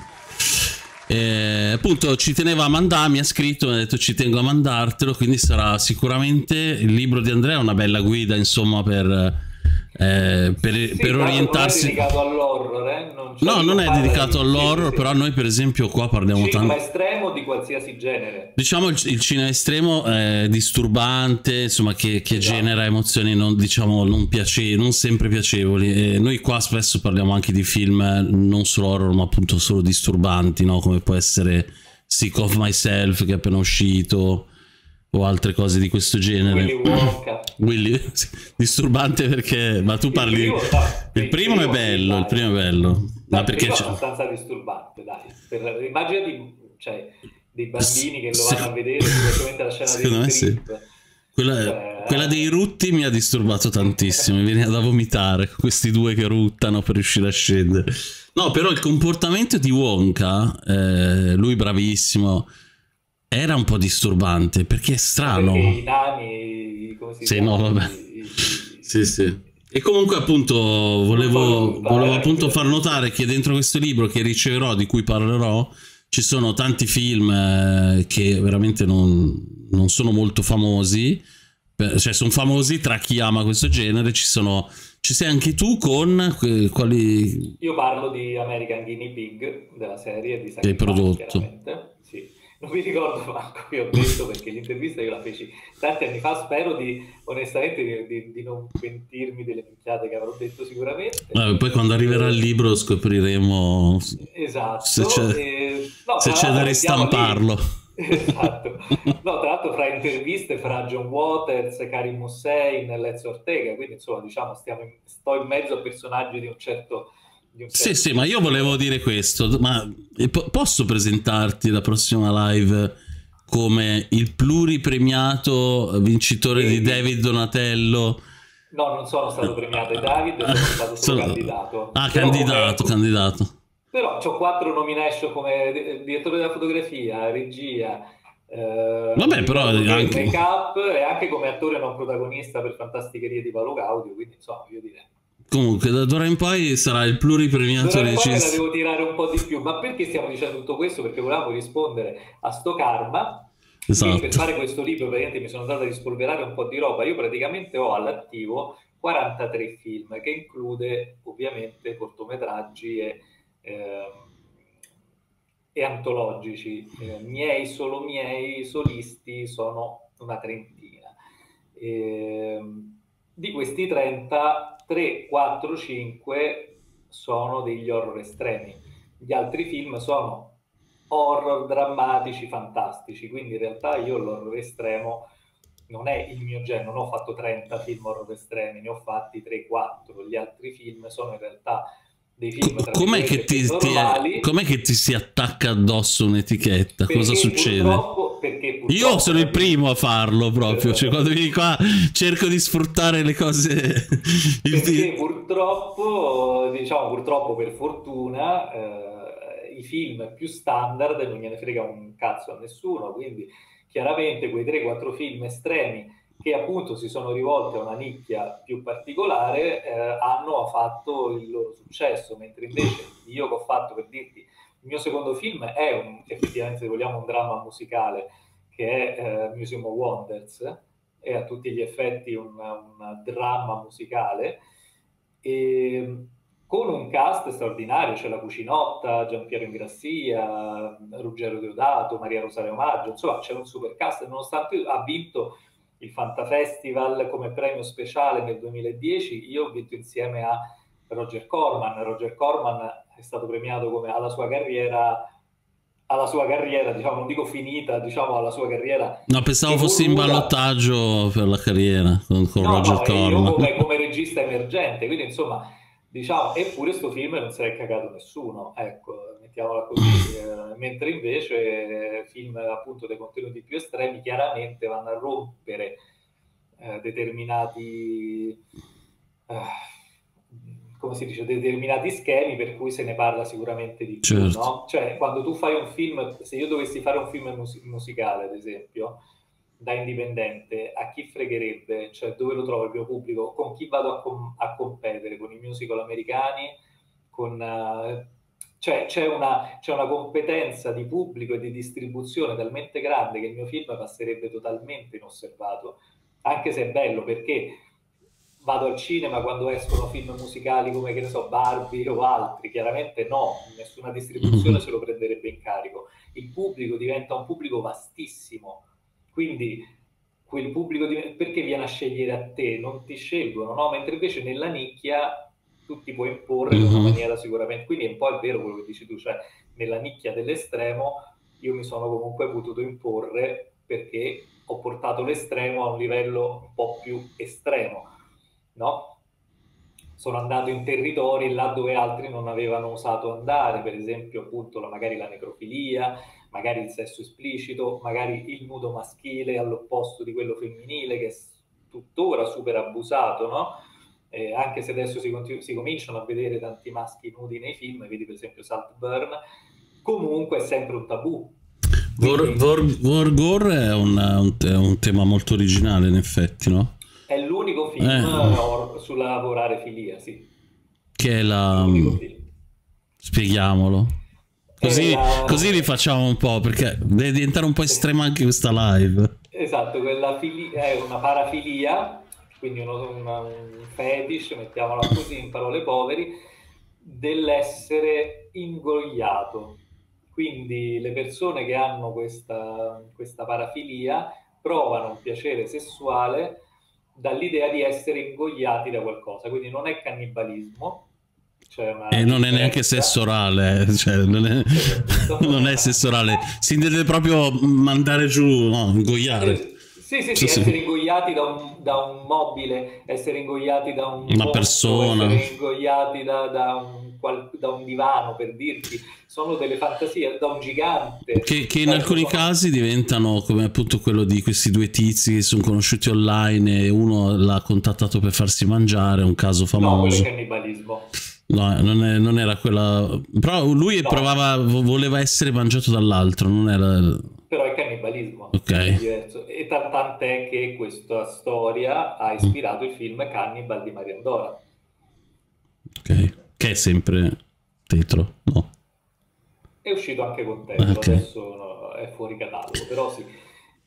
eh, appunto ci tenevo a mandarmi, mi ha scritto, mi ha detto ci tengo a mandartelo, quindi sarà sicuramente il libro di Andrea, una bella guida insomma per... Eh, per, sì, per orientarsi non è dedicato all'horror, eh? non no non è dedicato di... all'horror, sì, sì. Però noi per esempio qua parliamo tanto cinema estremo di qualsiasi genere, diciamo il, il cinema estremo eh, disturbante insomma che, che esatto. genera emozioni non, diciamo, non, piace, non sempre piacevoli, eh, noi qua spesso parliamo anche di film non solo horror ma appunto solo disturbanti, no? Come può essere Sick of Myself che è appena uscito, o altre cose di questo genere. Willy Wonka. Willy... disturbante perché... Ma tu parli... Il primo, il primo è bello, il primo è bello. Ma il perché... È abbastanza disturbante, dai. Per l'immagine di... Cioè, dei bambini che lo vanno a vedere, sicuramente la scena secondo me sì. Quella, eh... quella dei rutti mi ha disturbato tantissimo, mi veniva da vomitare, questi due che ruttano per riuscire a scendere. No, però il comportamento di Wonka, eh, lui bravissimo, era un po' disturbante, perché è strano. Perché i nani, come si sì, no, vabbè. I... Sì, sì. E comunque appunto volevo, volevo appunto far notare che dentro questo libro che riceverò, di cui parlerò, ci sono tanti film che veramente non, non sono molto famosi, cioè sono famosi tra chi ama questo genere. Ci sono, ci sei anche tu con quali... Io parlo di American Guinea Pig, della serie di Sacrifice, prodotto. Sì. Non mi ricordo manco che ho detto perché l'intervista io la feci tanti anni fa, spero di onestamente di, di non pentirmi delle minchiate che avrò detto sicuramente. Eh, poi quando arriverà il libro scopriremo, esatto, se c'è, eh, no, se c'è da ristamparlo. Esatto. No, tra l'altro fra interviste fra John Waters, Karim Hossein e Let's Ortega, quindi insomma diciamo stiamo in, sto in mezzo a personaggi di un certo... Sì, sì, ma io volevo dire questo, ma posso presentarti la prossima live come il pluripremiato vincitore di David Donatello? No, non sono stato premiato, David, sono stato solo sono... candidato. Ah, però candidato, come... candidato. Però ho quattro nomination come direttore della fotografia, regia, eh, vabbè, però anche... make-up e anche come attore non protagonista per Fantasticherie di Paolo Gaudio, quindi insomma, io direi... Comunque da d'ora in poi sarà il pluripremiato di Cesare. La devo tirare un po' di più, ma perché stiamo dicendo tutto questo? Perché volevamo rispondere a sto karma. Esatto. Per fare questo libro praticamente mi sono andato a rispolverare un po' di roba. Io praticamente ho all'attivo quarantatré film, che include ovviamente cortometraggi e, eh, e antologici, eh, miei, solo miei, solisti sono una trentina. Eh, di questi trenta tre, quattro, cinque sono degli horror estremi, gli altri film sono horror drammatici fantastici, quindi in realtà io l'horror estremo non è il mio genere, non ho fatto trenta film horror estremi, ne ho fatti tre quattro, gli altri film sono in realtà dei film tra com'è che ti, ti è, com'è che ti si attacca addosso un'etichetta? Cosa succede? Perché io sono il primo a farlo proprio, cioè quando vieni qua cerco di sfruttare le cose. Perché purtroppo, diciamo purtroppo per fortuna, eh, i film più standard non gliene frega un cazzo a nessuno, quindi chiaramente quei tre quattro film estremi che appunto si sono rivolti a una nicchia più particolare, eh, hanno fatto il loro successo, mentre invece io che ho fatto, per dirti, il mio secondo film è un, effettivamente se vogliamo un dramma musicale, che è uh, Museum of Wonders, è a tutti gli effetti un dramma musicale, e con un cast straordinario, c'è cioè la Cucinotta, Giampiero Ingrassia, Ruggero Deodato, Maria Rosaria Omaggio, insomma c'è un super cast, nonostante ha vinto il Fantafestival come premio speciale nel duemiladieci, io ho vinto insieme a Roger Corman. Roger Corman è stato premiato come alla sua carriera, alla sua carriera, diciamo, non dico finita, diciamo alla sua carriera. No, pensavo fosse in ballottaggio per la carriera con, con no, Roger no, Corman. Come, come regista emergente, quindi insomma, diciamo, eppure sto film non se l'è cagato nessuno, ecco, mettiamola così. eh, mentre invece film appunto dei contenuti più estremi chiaramente vanno a rompere eh, determinati... Eh, come si dice, determinati schemi per cui se ne parla sicuramente di più, certo. No? Cioè, quando tu fai un film, se io dovessi fare un film mus musicale, ad esempio, da indipendente, a chi fregherebbe? Cioè, dove lo trovo il mio pubblico? Con chi vado a, com a competere? Con i musical americani? Con, uh... Cioè, c'è una, una competenza di pubblico e di distribuzione talmente grande che il mio film passerebbe totalmente inosservato, anche se è bello, perché... Vado al cinema quando escono film musicali come, che ne so, Barbie o altri, chiaramente no, nessuna distribuzione se lo prenderebbe in carico. Il pubblico diventa un pubblico vastissimo, quindi quel pubblico, perché viene a scegliere a te? Non ti scelgono, no? Mentre invece nella nicchia tu ti puoi imporre in una maniera sicuramente, quindi è un po' il vero quello che dici tu, cioè nella nicchia dell'estremo io mi sono comunque potuto imporre perché... ho portato l'estremo a un livello un po' più estremo, no? Sono andato in territori là dove altri non avevano osato andare, per esempio appunto magari la necrofilia, magari il sesso esplicito, magari il nudo maschile all'opposto di quello femminile, che è tuttora super abusato, no? Eh, anche se adesso si, si cominciano a vedere tanti maschi nudi nei film, vedi per esempio Saltburn, comunque è sempre un tabù. Quindi... Vor, vor Gore è, una, un, è un tema molto originale in effetti, no? È l'unico film eh. sulla vorarefilia, sì. Che è la... spieghiamolo. Così, la... così rifacciamo un po', perché deve diventare un po' estrema anche questa live. Esatto, quella filia è una parafilia, quindi uno, una, un fetish, mettiamola così in parole poveri, dell'essere ingoiato. Quindi le persone che hanno questa, questa parafilia provano un piacere sessuale dall'idea di essere ingoiati da qualcosa, quindi non è cannibalismo. Cioè una e non differenza. È neanche sesso orale, cioè non è, non è sesso orale, si intende proprio mandare giù, no, ingoiare. Sì, sì, sì, sì, essere sì. ingoiati da un, da un mobile, essere ingoiati da un una posto, persona, essere ingoiati da, da un... da un divano, per dirti, sono delle fantasie, da un gigante che, che in alcuni casi diventano come appunto quello di questi due tizi che sono conosciuti online e uno l'ha contattato per farsi mangiare, un caso famoso. No, quello è cannibalismo. No, non, è, non era quella, però lui no. provava, voleva essere mangiato dall'altro, non era... Però è cannibalismo, okay. È diverso. E tant'è che questa storia ha ispirato mm. il film Cannibal di Mario Andora. Ok. Che è sempre Tetro, no? È uscito anche con Tetro, okay. Adesso no, è fuori catalogo, però sì.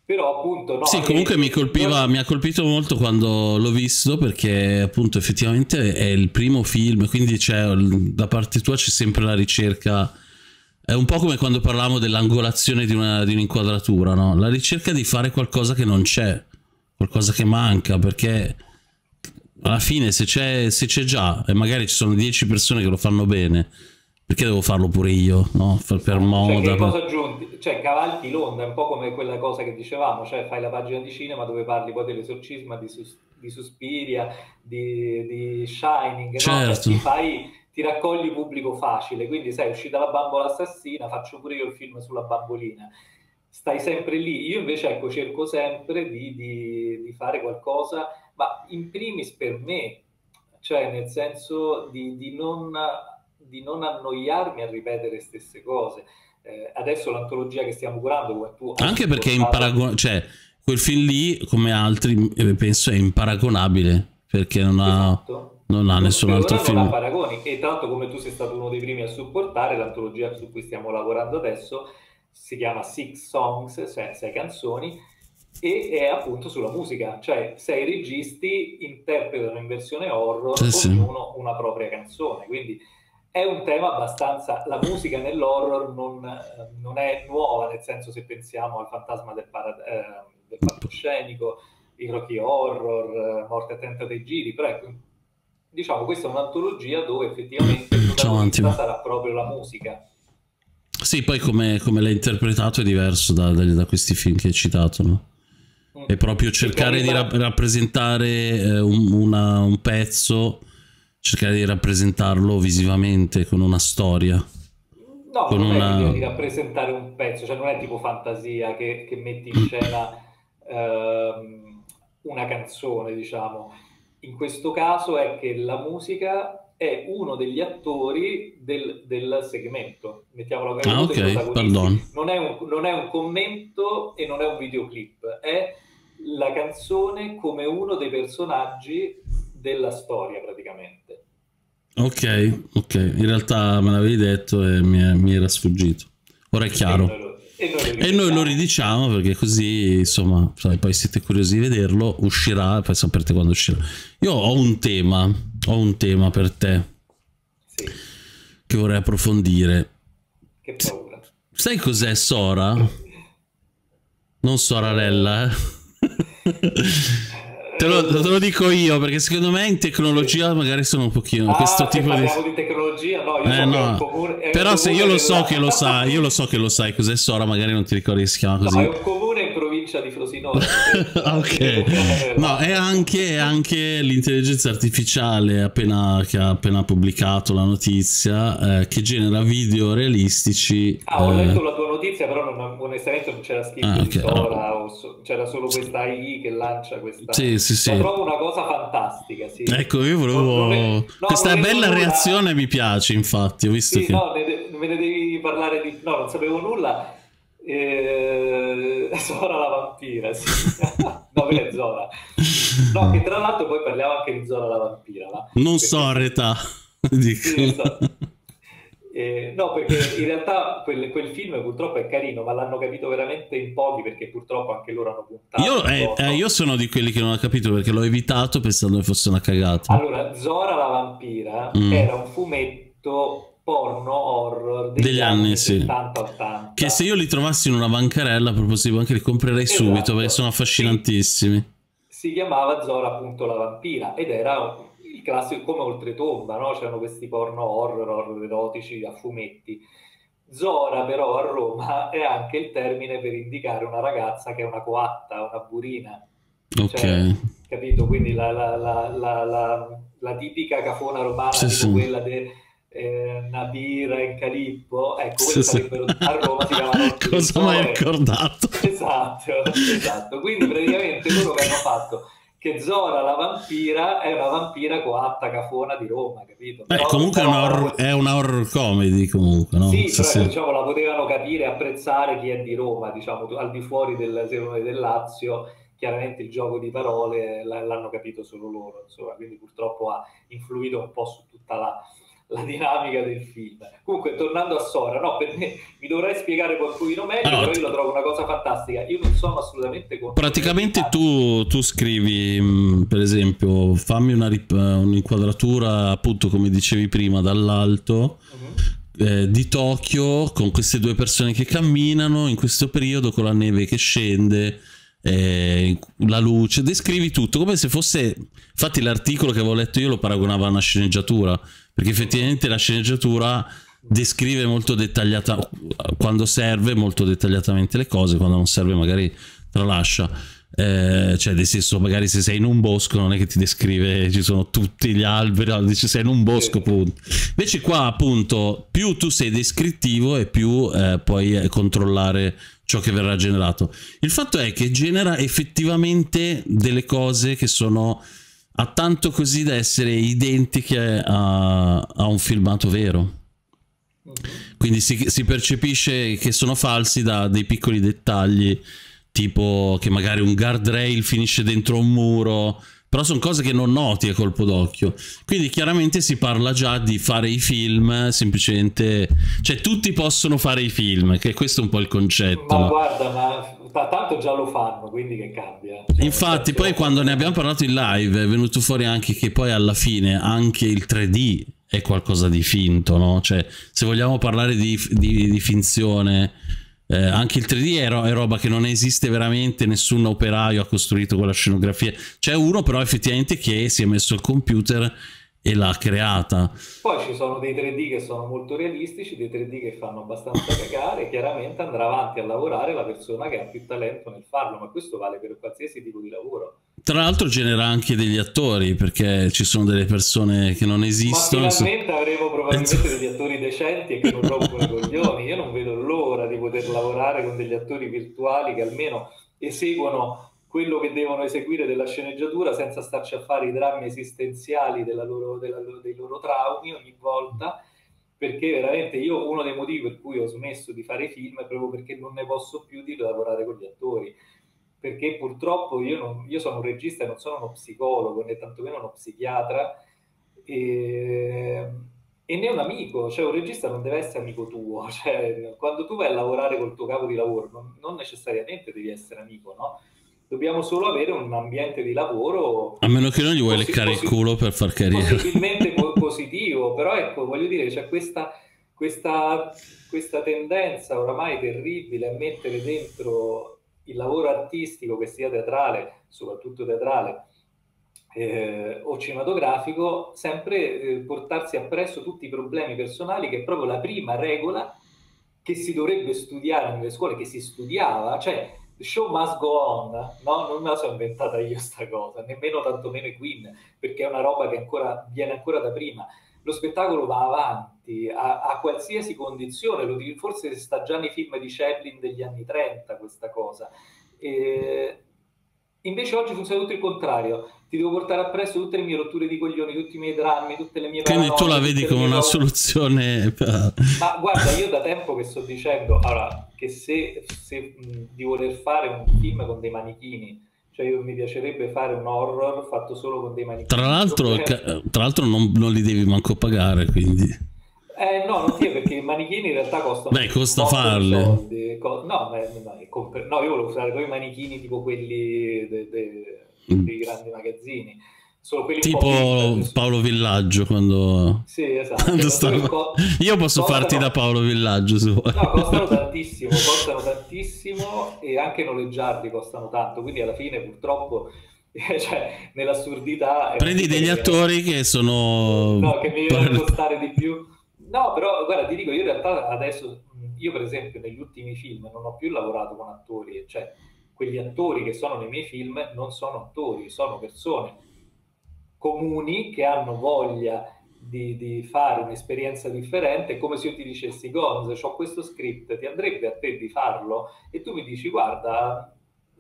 Però appunto... No, sì, comunque mi, colpiva, non... mi ha colpito molto quando l'ho visto, perché appunto effettivamente è il primo film, quindi c'è, da parte tua c'è sempre la ricerca... È un po' come quando parlavamo dell'angolazione di un'inquadratura, di no? La ricerca di fare qualcosa che non c'è, qualcosa che manca, perché... alla fine se c'è già e magari ci sono dieci persone che lo fanno bene, perché devo farlo pure io, no? Per, per moda, cioè, cosa aggiunti? Cioè cavalchi l'onda, è un po' come quella cosa che dicevamo, cioè fai la pagina di cinema dove parli poi dell'esorcisma di, sus di Suspiria, di, di Shining, certo. No? Cioè, ti, fai, ti raccogli pubblico facile, quindi sai, è uscita la bambola assassina, faccio pure io il film sulla bambolina, stai sempre lì. Io invece ecco, cerco sempre di, di, di fare qualcosa, ma in primis per me, cioè nel senso di, di, non, di non annoiarmi a ripetere le stesse cose. Eh, adesso l'antologia che stiamo curando, come tu... Anche perché è imparagonabile, cioè quel film lì, come altri, penso è imparagonabile, perché non ha... Esatto. Non ha nessun altro film. Paragoni. E tanto, come tu sei stato uno dei primi a supportare, l'antologia su cui stiamo lavorando adesso si chiama Six Songs, cioè sei canzoni, e è appunto sulla musica, cioè sei registi interpretano in versione horror, sì, ognuno sì. una propria canzone, quindi è un tema abbastanza... La musica nell'horror non, non è nuova, nel senso, se pensiamo al Fantasma del, para... eh, del palcoscenico, i Rocky Horror, Morte Attenta dei Giri, però ecco, diciamo questa è un'antologia dove effettivamente il protagonista sarà proprio la musica. Sì, poi come, come l'hai interpretato è diverso da, da, da questi film che hai citato, no? È proprio cercare di rap rappresentare eh, un, una, un pezzo, cercare di rappresentarlo visivamente con una storia. No, con non una... è di rappresentare un pezzo, cioè non è tipo fantasia che, che metti in scena ehm, una canzone, diciamo. In questo caso è che la musica è uno degli attori del, del segmento, mettiamolo così. Ah, ok, pardon. Non è, un, non è un commento e non è un videoclip, è la canzone come uno dei personaggi della storia praticamente. Ok, ok, in realtà me l'avevi detto e mi, è, mi era sfuggito, ora è chiaro, e noi lo, e noi lo, e noi lo ridiciamo perché così insomma, sai, poi siete curiosi di vederlo, uscirà e poi saprete quando uscirà. Io ho un tema, ho un tema per te, sì, che vorrei approfondire. Che paura. Sai cos'è Sora? Non Sorarella, eh? Te lo, te lo dico io, perché secondo me in tecnologia magari sono un pochino... Ah, questo tipo di... di tecnologia? No, io eh, no. Comune, però se io lo so che lo sai, io lo so che lo sai cos'è Sora, magari non ti ricordi che si chiama così. No, è un comune in provincia provincia di Frosinone. Ok. No, è anche, è anche l'intelligenza artificiale appena, che ha appena pubblicato la notizia, eh, che genera video realistici. Ah, ho eh... letto la tua notizia, però non, onestamente non c'era scritto ah, okay. allora. so, c'era solo questa A I che lancia questa... Sì, sì, sì. È proprio una cosa fantastica, sì. Ecco, io volevo... No, questa volevo bella volevo... reazione mi piace, infatti, ho visto sì, che... No, ne, me ne devi parlare di... No, non sapevo nulla... Eh, Zora la Vampira, sì. No, è Zora. No, che tra l'altro poi parliamo anche di Zora la Vampira. Ma... Non so, retà. Sì, so. Eh, no, perché in realtà quel, quel film purtroppo è carino, ma l'hanno capito veramente in pochi, perché purtroppo anche loro hanno puntato. Io, eh, eh, io sono di quelli che non ho capito, perché l'ho evitato pensando che fosse una cagata. Allora, Zora la Vampira mm. era un fumetto... porno horror degli, degli anni, anni sì. settanta ottanta, che se io li trovassi in una bancarella a proposito anche li comprerei, esatto, subito, perché sono affascinantissimi. Si, si chiamava Zora appunto la Vampira ed era il classico come Oltretomba, no? C'erano questi porno horror, horror erotici a fumetti. Zora però a Roma è anche il termine per indicare una ragazza che è una coatta, una burina, ok, cioè, capito? Quindi la, la, la, la, la, la tipica cafona romana, sì, tipo sì. quella del Eh, Nabira e Calippo, ecco, quelli sì, sarebbero sì. a Roma si chiamano cosa mai ricordato, esatto, esatto. Quindi praticamente quello che hanno fatto, che Zora la Vampira è una vampira coatta cafona di Roma, capito? Beh, però comunque è una, horror, è una horror comedy comunque, no? Sì, sì, però, sì. Diciamo, la potevano capire, apprezzare chi è di Roma, diciamo, al di fuori del, del Lazio. Chiaramente il gioco di parole l'hanno capito solo loro, insomma, quindi purtroppo ha influito un po' su tutta la la dinamica del film. Comunque, tornando a Sora, no, per me, mi dovrai spiegare qualcuno meglio, allora, però io lo trovo una cosa fantastica. Io non sono assolutamente contento. Praticamente tu, tu scrivi, mh, per esempio, fammi un'inquadratura, appunto come dicevi prima, dall'alto, uh-huh. eh, di Tokyo, con queste due persone che camminano in questo periodo, con la neve che scende, eh, la luce, descrivi tutto come se fosse... Infatti l'articolo che avevo letto io lo paragonava a una sceneggiatura, perché effettivamente la sceneggiatura descrive molto dettagliata, quando serve molto dettagliatamente le cose, quando non serve magari tralascia, eh, cioè nel senso, magari se sei in un bosco non è che ti descrive ci sono tutti gli alberi, no, dice sei in un bosco punto. Invece qua appunto più tu sei descrittivo e più eh, puoi controllare ciò che verrà generato. Il fatto è che genera effettivamente delle cose che sono a tanto così da essere identiche a, a un filmato vero. Quindi si, si percepisce che sono falsi da dei piccoli dettagli, tipo che magari un guardrail finisce dentro un muro, però sono cose che non noti a colpo d'occhio. Quindi chiaramente si parla già di fare i film, semplicemente... Cioè tutti possono fare i film, che questo è un po' il concetto. Ma guarda, ma... tanto già lo fanno, quindi che cambia, cioè, infatti poi quando ne abbiamo parlato in live è venuto fuori anche che poi alla fine anche il tre D è qualcosa di finto, no? Cioè se vogliamo parlare di, di, di finzione, eh, anche il tre D è, ro è roba che non esiste veramente, nessun operaio ha costruito quella scenografia, c'è uno però effettivamente che si è messo il computer e l'ha creata. Poi ci sono dei tre D che sono molto realistici, dei tre D che fanno abbastanza cagare, chiaramente andrà avanti a lavorare la persona che ha più talento nel farlo, ma questo vale per qualsiasi tipo di lavoro. Tra l'altro genera anche degli attori, perché ci sono delle persone che non esistono. Ma finalmente so... avremo probabilmente degli attori decenti e che non rompono i coglioni. Io non vedo l'ora di poter lavorare con degli attori virtuali che almeno eseguono quello che devono eseguire della sceneggiatura senza starci a fare i drammi esistenziali della loro, della, dei loro traumi ogni volta, perché veramente io uno dei motivi per cui ho smesso di fare film è proprio perché non ne posso più di lavorare con gli attori, perché purtroppo io, non, io sono un regista e non sono uno psicologo né tantomeno uno psichiatra e, e né un amico, cioè un regista non deve essere amico tuo, cioè, quando tu vai a lavorare col tuo capo di lavoro non, non necessariamente devi essere amico, no? Dobbiamo solo avere un ambiente di lavoro... A meno che non gli vuoi leccare il culo per far carriera. Possibilmente positivo, però ecco, voglio dire, c'è questa, questa, questa tendenza oramai terribile a mettere dentro il lavoro artistico, che sia teatrale, soprattutto teatrale, eh, o cinematografico, sempre eh, portarsi appresso tutti i problemi personali, che è proprio la prima regola che si dovrebbe studiare nelle scuole, che si studiava, cioè... show must go on, no? Non la sono inventata io sta cosa, nemmeno tantomeno i Queen, perché è una roba che ancora viene ancora da prima. Lo spettacolo va avanti a, a qualsiasi condizione, lo, forse sta già nei film di Chaplin degli anni trenta questa cosa. E invece oggi funziona tutto il contrario, ti devo portare appresso tutte le mie rotture di coglioni, tutti i miei drammi, tutte le mie paranoie. Quindi tu la vedi come una soluzione? Ma guarda, io da tempo che sto dicendo allora, che se, se di voler fare un film con dei manichini, cioè io, mi piacerebbe fare un horror fatto solo con dei manichini. Tra l'altro tra non, non li devi manco pagare, quindi... Eh, no, non ti è perché i manichini in realtà costano... Beh, costa farli. Soldi. Co no, ma, no, no, io volevo usare quei manichini tipo quelli de de mm. dei grandi magazzini. Solo quelli tipo po Paolo Villaggio quando... Sì, esatto. Quando stavo... Io posso costano... farti da Paolo Villaggio se vuoi. No, costano tantissimo, costano tantissimo e anche noleggiarli costano tanto, quindi alla fine purtroppo... Cioè, nell'assurdità... Prendi degli attori che sono... No, che mi devono costare di più... No, però guarda, ti dico, io in realtà adesso, io per esempio negli ultimi film non ho più lavorato con attori, cioè quegli attori che sono nei miei film non sono attori, sono persone comuni che hanno voglia di, di fare un'esperienza differente, come se io ti dicessi, Gonz, ho questo script, ti andrebbe a te di farlo? E tu mi dici, guarda,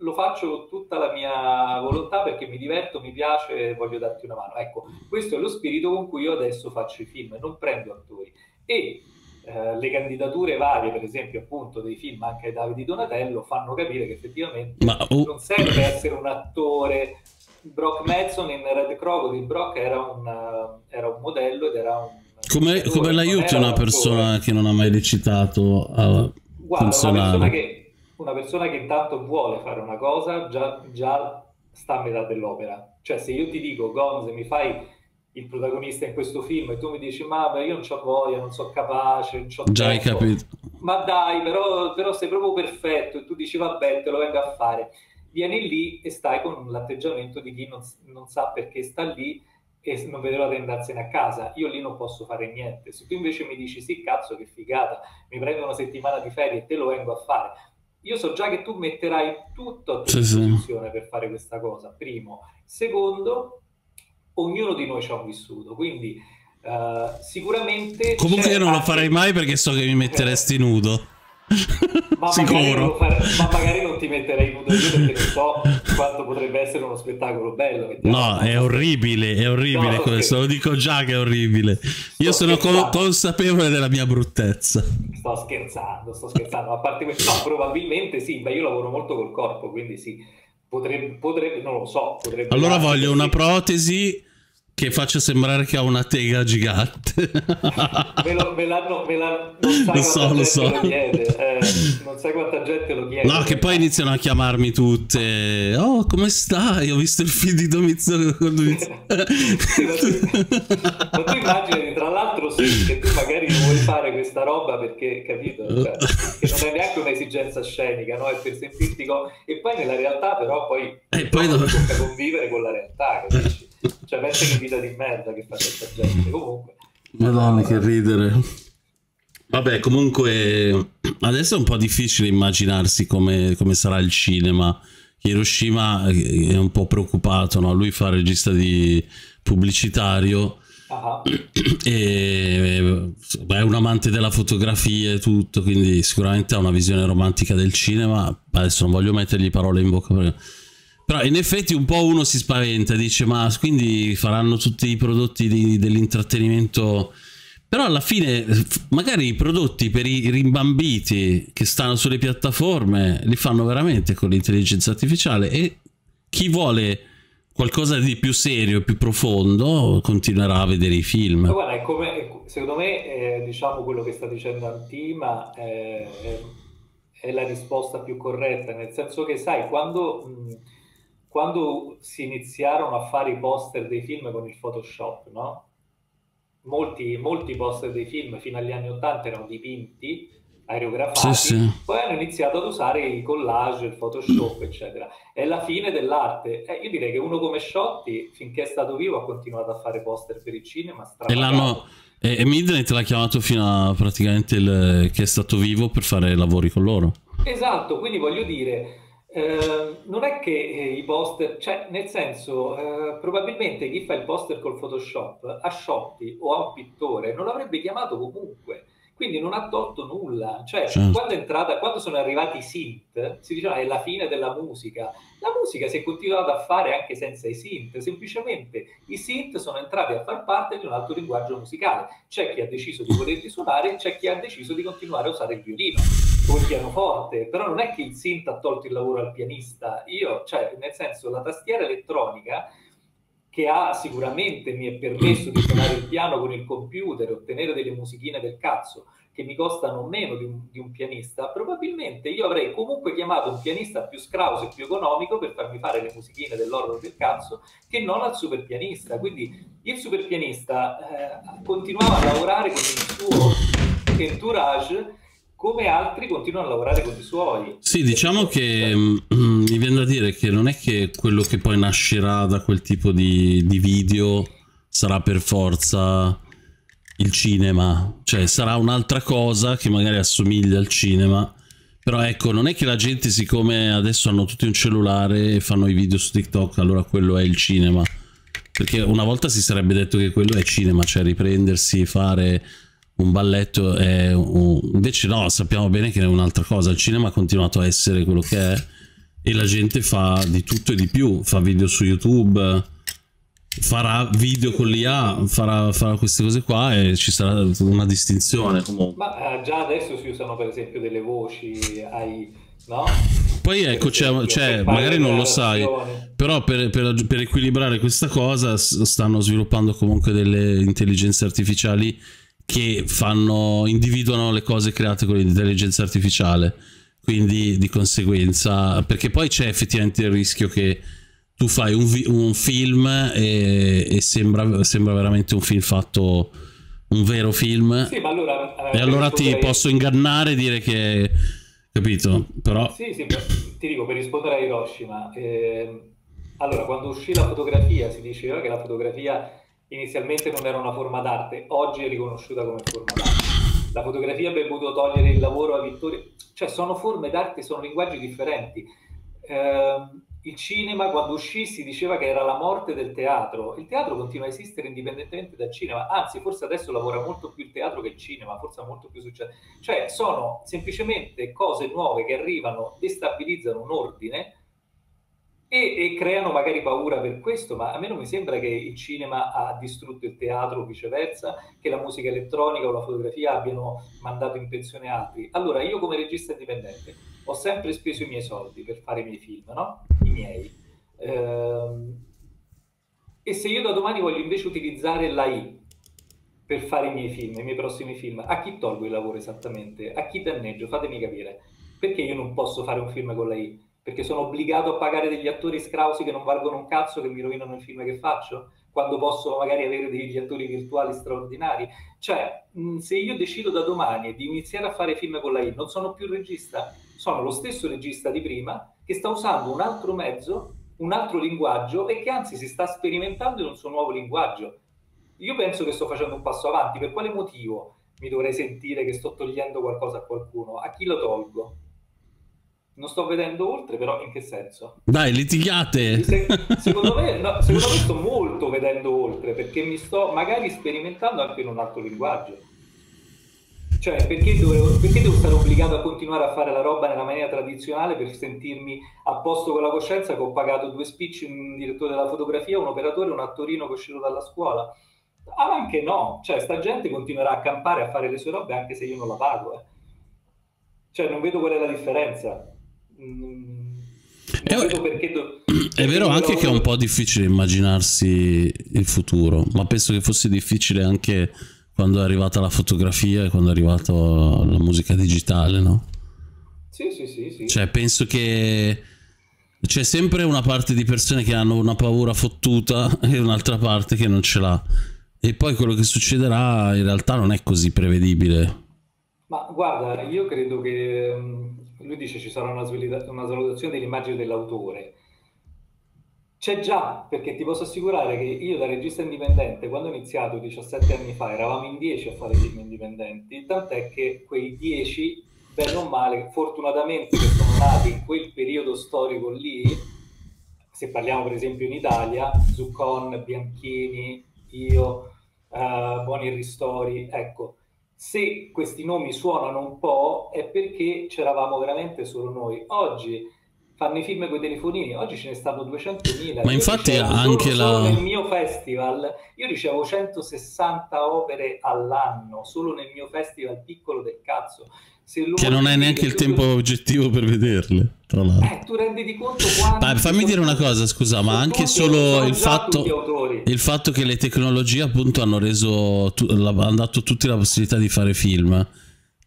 lo faccio con tutta la mia volontà perché mi diverto, mi piace e voglio darti una mano. Ecco, questo è lo spirito con cui io adesso faccio i film, non prendo attori. E eh, le candidature varie, per esempio appunto dei film anche da Davide Donatello, fanno capire che effettivamente Ma, uh... non serve essere un attore. Brock Madsen in Red Crocodile, Brock era un, era un modello ed era un... Come, come l'aiuti una persona attore. Che non ha mai recitato a Guarda, funzionare? Una persona che Una persona che intanto vuole fare una cosa già, già sta a metà dell'opera. Cioè se io ti dico, Gonze, mi fai il protagonista in questo film e tu mi dici, ma beh, io non c'ho voglia, non sono capace, non c'ho tempo. Già hai capito. Ma dai, però, però sei proprio perfetto e tu dici, vabbè, te lo vengo a fare. Vieni lì e stai con l'atteggiamento di chi non, non sa perché sta lì e non vedo l'ora di andarsene a casa. Io lì non posso fare niente. Se tu invece mi dici, sì, cazzo, che figata, mi prendo una settimana di ferie e te lo vengo a fare. Io so già che tu metterai tutto a tua disposizione per fare questa cosa, primo. Secondo, ognuno di noi ci ha un vissuto, quindi uh, sicuramente... Comunque io non anche... lo farei mai perché so che mi metteresti nudo. Ma sicuro. Magari fare... Ma magari non ti metterei nudo io perché non so quanto potrebbe essere uno spettacolo bello. No, è orribile, è orribile no, questo, lo dico già che è orribile. Io sto sono co consapevole della mia bruttezza. Sto scherzando, sto scherzando, a parte questo, no, probabilmente sì, ma io lavoro molto col corpo, quindi sì, potrebbe, potrebbe non lo so. Potrebbe allora voglio una protesi che faccia sembrare che ha una tega gigante. Me lo, me l'hanno, me l'hanno, non sai lo so, lo so. Lo chiede, eh, non sai quanta gente lo chiede. No, che poi iniziano a chiamarmi tutte, oh come stai? Ho visto il film di Domizio con Domizio. Ma tu immagini, tra l'altro sì, che tu magari non vuoi fare questa roba perché, capito, cioè, che non è neanche un'esigenza scenica, no? È per sentirti con... E poi nella realtà però poi, e poi dove... tocca convivere con la realtà, capisci? Cioè pensa che vita di merda che fa questa gente, comunque. Madonna, che ridere. Vabbè, comunque adesso è un po' difficile immaginarsi come, come sarà il cinema. Hiroshima è un po' preoccupato, no? Lui fa regista di pubblicitario. Uh-huh. E beh, è un amante della fotografia e tutto, quindi sicuramente ha una visione romantica del cinema. Adesso non voglio mettergli parole in bocca perché... Però in effetti un po' uno si spaventa, dice ma quindi faranno tutti i prodotti dell'intrattenimento, però alla fine magari i prodotti per i rimbambiti che stanno sulle piattaforme li fanno veramente con l'intelligenza artificiale e chi vuole qualcosa di più serio, più profondo, continuerà a vedere i film. Guarda, è come, secondo me, eh, diciamo quello che sta dicendo Antima è, è, è la risposta più corretta, nel senso che sai, quando, mh, quando si iniziarono a fare i poster dei film con il Photoshop, no? Molti, molti poster dei film fino agli anni Ottanta erano dipinti, aerografati, sì, sì. Poi hanno iniziato ad usare i collage, il Photoshop, eccetera. È la fine dell'arte. Eh, io direi che uno come Sciotti, finché è stato vivo, ha continuato a fare poster per il cinema. E l'hanno... E Midnight l'ha chiamato fino a praticamente il... che è stato vivo per fare lavori con loro. Esatto, quindi voglio dire... Eh, non è che i poster, cioè nel senso, eh, probabilmente chi fa il poster col Photoshop a Shopee o a un pittore non l'avrebbe chiamato comunque, quindi non ha tolto nulla. Cioè, certo. quando è entrata, quando sono arrivati i synth, si diceva è la fine della musica. La musica si è continuata a fare anche senza i synth, semplicemente i synth sono entrati a far parte di un altro linguaggio musicale. C'è chi ha deciso di volerli suonare, c'è chi ha deciso di continuare a usare il violino o il pianoforte, però non è che il synth ha tolto il lavoro al pianista. Io, cioè, nel senso, la tastiera elettronica, che ha sicuramente mi è permesso di suonare il piano con il computer, ottenere delle musichine del cazzo che mi costano meno di un, di un pianista, probabilmente io avrei comunque chiamato un pianista più scrauso e più economico per farmi fare le musichine dell'orrore del cazzo, che non al super pianista. Quindi il super pianista eh, continuava a lavorare con il suo entourage come altri continuano a lavorare con i suoi. Sì, diciamo che mh, mi viene da dire che non è che quello che poi nascerà da quel tipo di, di video sarà per forza il cinema, cioè sarà un'altra cosa che magari assomiglia al cinema, però ecco, non è che la gente, siccome adesso hanno tutti un cellulare e fanno i video su TikTok, allora quello è il cinema, perché una volta si sarebbe detto che quello è cinema, cioè riprendersi, fare un balletto è un... invece no, sappiamo bene che è un'altra cosa. Il cinema ha continuato a essere quello che è e la gente fa di tutto e di più, fa video su YouTube, farà video con l'I A, farà, farà queste cose qua e ci sarà una distinzione comunque. Ma già adesso si usano per esempio delle voci ai... no? Poi ecco, esempio, cioè, magari non lo sai, però per, per, per equilibrare questa cosa stanno sviluppando comunque delle intelligenze artificiali che fanno, individuano le cose create con l'intelligenza artificiale, quindi di conseguenza, perché poi c'è effettivamente il rischio che tu fai un, un film e, e sembra, sembra veramente un film fatto, un vero film, sì, ma allora, eh, e allora ti ai... posso ingannare e dire che, capito, però... Sì, sì, ti dico, per rispondere a Hiroshima, eh, allora quando uscì la fotografia si diceva che la fotografia inizialmente non era una forma d'arte, oggi è riconosciuta come forma d'arte. La fotografia avrebbe potuto togliere il lavoro a Vittorio, cioè sono forme d'arte, sono linguaggi differenti. Eh, il cinema quando uscì si diceva che era la morte del teatro, il teatro continua a esistere indipendentemente dal cinema, anzi forse adesso lavora molto più il teatro che il cinema, forse ha molto più successo. Cioè sono semplicemente cose nuove che arrivano, destabilizzano un ordine E, e creano magari paura per questo, ma a me non mi sembra che il cinema ha distrutto il teatro o viceversa, che la musica elettronica o la fotografia abbiano mandato in pensione altri. Allora, io come regista indipendente ho sempre speso i miei soldi per fare i miei film, no? I miei. Ehm, e se io da domani voglio invece utilizzare l'A I per fare i miei film, i miei prossimi film, a chi tolgo il lavoro esattamente? A chi danneggio? Fatemi capire. Perché io non posso fare un film con l'A I? Perché sono obbligato a pagare degli attori scrausi che non valgono un cazzo, che mi rovinano il film che faccio, quando posso magari avere degli attori virtuali straordinari. Cioè, se io decido da domani di iniziare a fare film con l'A I, non sono più regista, sono lo stesso regista di prima, che sta usando un altro mezzo, un altro linguaggio, e che anzi si sta sperimentando in un suo nuovo linguaggio. Io penso che sto facendo un passo avanti. Per quale motivo mi dovrei sentire che sto togliendo qualcosa a qualcuno? A chi lo tolgo? Non sto vedendo oltre, però in che senso? Dai, litigate! Se, secondo, me, no, secondo me sto molto vedendo oltre, perché mi sto magari sperimentando anche in un altro linguaggio. Cioè, perché devo, perché devo stare obbligato a continuare a fare la roba nella maniera tradizionale per sentirmi a posto con la coscienza che ho pagato due spicci, un direttore della fotografia, un operatore, un attorino che è uscito dalla scuola? Ah, anche no! Cioè, sta gente continuerà a campare, a fare le sue robe anche se io non la pago, eh. Cioè, non vedo qual è la differenza. Mm, è, perché do... perché è vero anche che è un po' difficile immaginarsi il futuro, ma penso che fosse difficile anche quando è arrivata la fotografia e quando è arrivata la musica digitale, no? Sì, sì, sì, sì. Cioè penso che c'è sempre una parte di persone che hanno una paura fottuta e un'altra parte che non ce l'ha, e poi quello che succederà in realtà non è così prevedibile. Ma guarda, io credo che... lui dice ci sarà una, una valutazione dell'immagine dell'autore. C'è già, perché ti posso assicurare che io da regista indipendente, quando ho iniziato diciassette anni fa, eravamo in dieci a fare film indipendenti, tant'è che quei dieci bene o male, fortunatamente che sono nati in quel periodo storico lì, se parliamo per esempio in Italia, Zuccon, Bianchini, io, uh, Boni e Ristori, ecco, se questi nomi suonano un po' è perché c'eravamo veramente solo noi. Oggi fanno i film con i telefonini, oggi ce ne stanno duecentomila. Ma io infatti ricevo, anche solo, la... solo nel mio festival, io ricevo centosessanta opere all'anno, solo nel mio festival piccolo del cazzo. Se che non hai neanche il tempo tu... oggettivo per vederle, tra l'altro. Eh, tu renditi conto quanto... Beh, fammi dire una cosa, scusa, ma anche solo il fatto, il fatto che le tecnologie appunto hanno reso, hanno dato tutti la possibilità di fare film,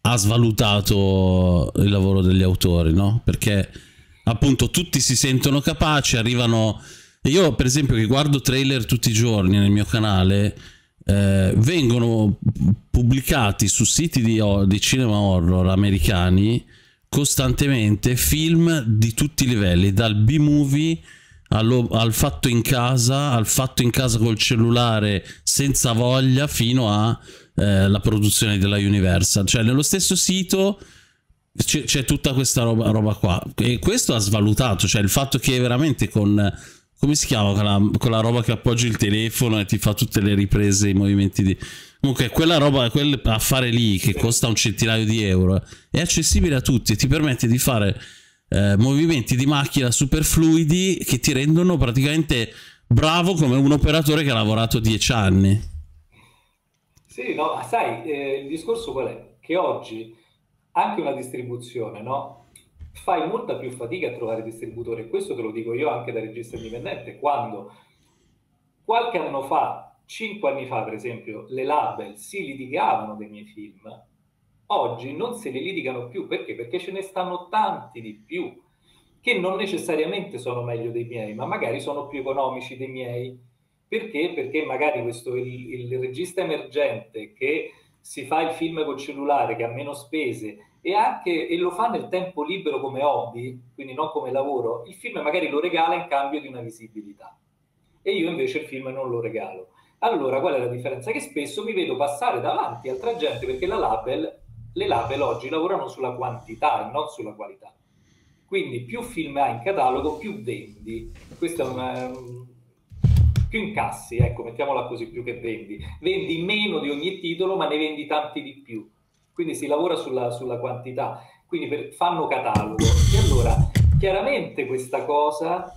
ha svalutato il lavoro degli autori, no? Perché... appunto tutti si sentono capaci, arrivano... Io per esempio che guardo trailer tutti i giorni nel mio canale, eh, vengono pubblicati su siti di, di cinema horror americani costantemente film di tutti i livelli, dal B-movie allo, al fatto in casa, al fatto in casa col cellulare senza voglia, fino alla eh, produzione della Universal. Cioè nello stesso sito... c'è tutta questa roba, roba qua, e questo ha svalutato, cioè il fatto che veramente con, come si chiama quella, quella roba che appoggi il telefono e ti fa tutte le riprese, i movimenti di... comunque quella roba, quel affare lì che costa un centinaio di euro è accessibile a tutti e ti permette di fare eh, movimenti di macchina super fluidi che ti rendono praticamente bravo come un operatore che ha lavorato dieci anni. Sì, no, ma sai, eh, il discorso qual è? Che oggi anche una distribuzione, no? Fai molta più fatica a trovare distributore, questo te lo dico io anche da regista indipendente, quando qualche anno fa, cinque anni fa per esempio, le label si litigavano dei miei film, oggi non se li litigano più, perché? Perché ce ne stanno tanti di più, che non necessariamente sono meglio dei miei, ma magari sono più economici dei miei, perché? Perché magari questo, il, il regista emergente che si fa il film col cellulare, che ha meno spese, e, anche, e lo fa nel tempo libero come hobby, quindi non come lavoro, il film magari lo regala in cambio di una visibilità, e io invece il film non lo regalo. Allora qual è la differenza? Che spesso mi vedo passare davanti altra gente, perché la label, le label oggi lavorano sulla quantità e non sulla qualità, quindi più film hai in catalogo più vendi, questo è un... più incassi, ecco, mettiamola così, più che vendi. Vendi meno di ogni titolo, ma ne vendi tanti di più. Quindi si lavora sulla, sulla quantità, quindi per, fanno catalogo. E allora, chiaramente questa cosa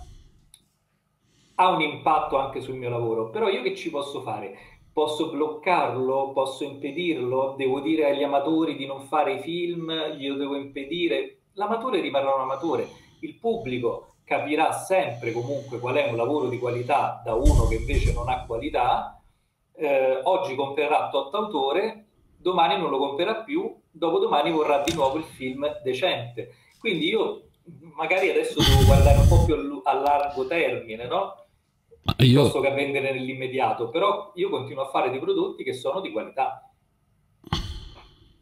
ha un impatto anche sul mio lavoro, però io che ci posso fare? Posso bloccarlo? Posso impedirlo? Devo dire agli amatori di non fare i film? Glielo devo impedire? L'amatore rimarrà un amatore, il pubblico... capirà sempre comunque qual è un lavoro di qualità da uno che invece non ha qualità. Eh, oggi comprerà tot autore, domani non lo comprerà più, dopodomani vorrà di nuovo il film decente. Quindi io magari adesso devo guardare un po' più a largo termine, no? Io... posso che vendere nell'immediato, però io continuo a fare dei prodotti che sono di qualità.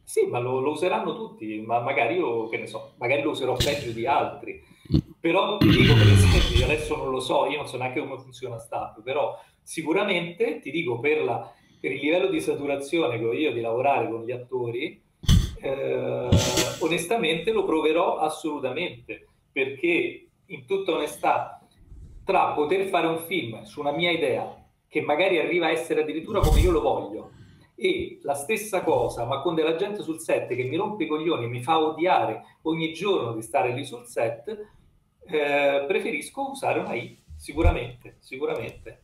Sì, ma lo, lo useranno tutti, ma magari io, che ne so, magari lo userò peggio di altri. Però ti dico, per esempio, adesso non lo so, io non so neanche come funziona Stapp, però sicuramente ti dico, per, la, per il livello di saturazione che ho io di lavorare con gli attori, eh, onestamente lo proverò assolutamente, perché in tutta onestà, tra poter fare un film su una mia idea, che magari arriva a essere addirittura come io lo voglio, e la stessa cosa, ma con della gente sul set che mi rompe i coglioni, mi fa odiare ogni giorno di stare lì sul set, eh, preferisco usare una I, sicuramente, sicuramente.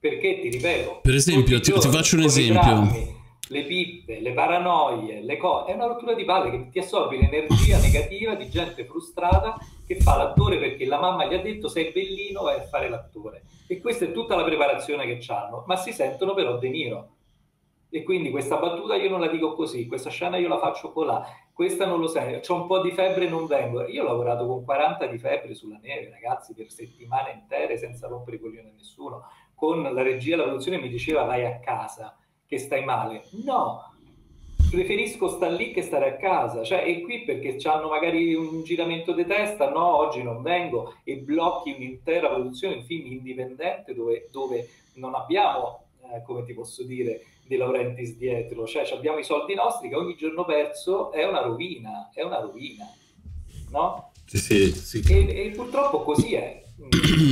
Perché ti ripeto, per esempio, ti, giorni, ti faccio un esempio: drammi, le pippe, le paranoie, le cose, è una rottura di palle che ti assorbe l'energia negativa di gente frustrata che fa l'attore perché la mamma gli ha detto sei bellino, vai a fare l'attore. E questa è tutta la preparazione che hanno, ma si sentono però De Niro. E quindi questa battuta io non la dico così, questa scena io la faccio colà, questa non lo sai, c'ho un po' di febbre e non vengo. Io ho lavorato con quaranta di febbre sulla neve, ragazzi, per settimane intere senza rompere i coglioni a nessuno. Con la regia, la produzione mi diceva vai a casa, che stai male. No, preferisco stare lì che stare a casa, cioè è qui perché hanno magari un giramento di testa, no, oggi non vengo, e blocchi un'intera produzione, un film indipendente dove, dove non abbiamo... eh, come ti posso dire, De Laurentiis dietro, cioè abbiamo i soldi nostri che ogni giorno perso è una rovina, è una rovina, no? Sì, sì, sì. E, e purtroppo così è.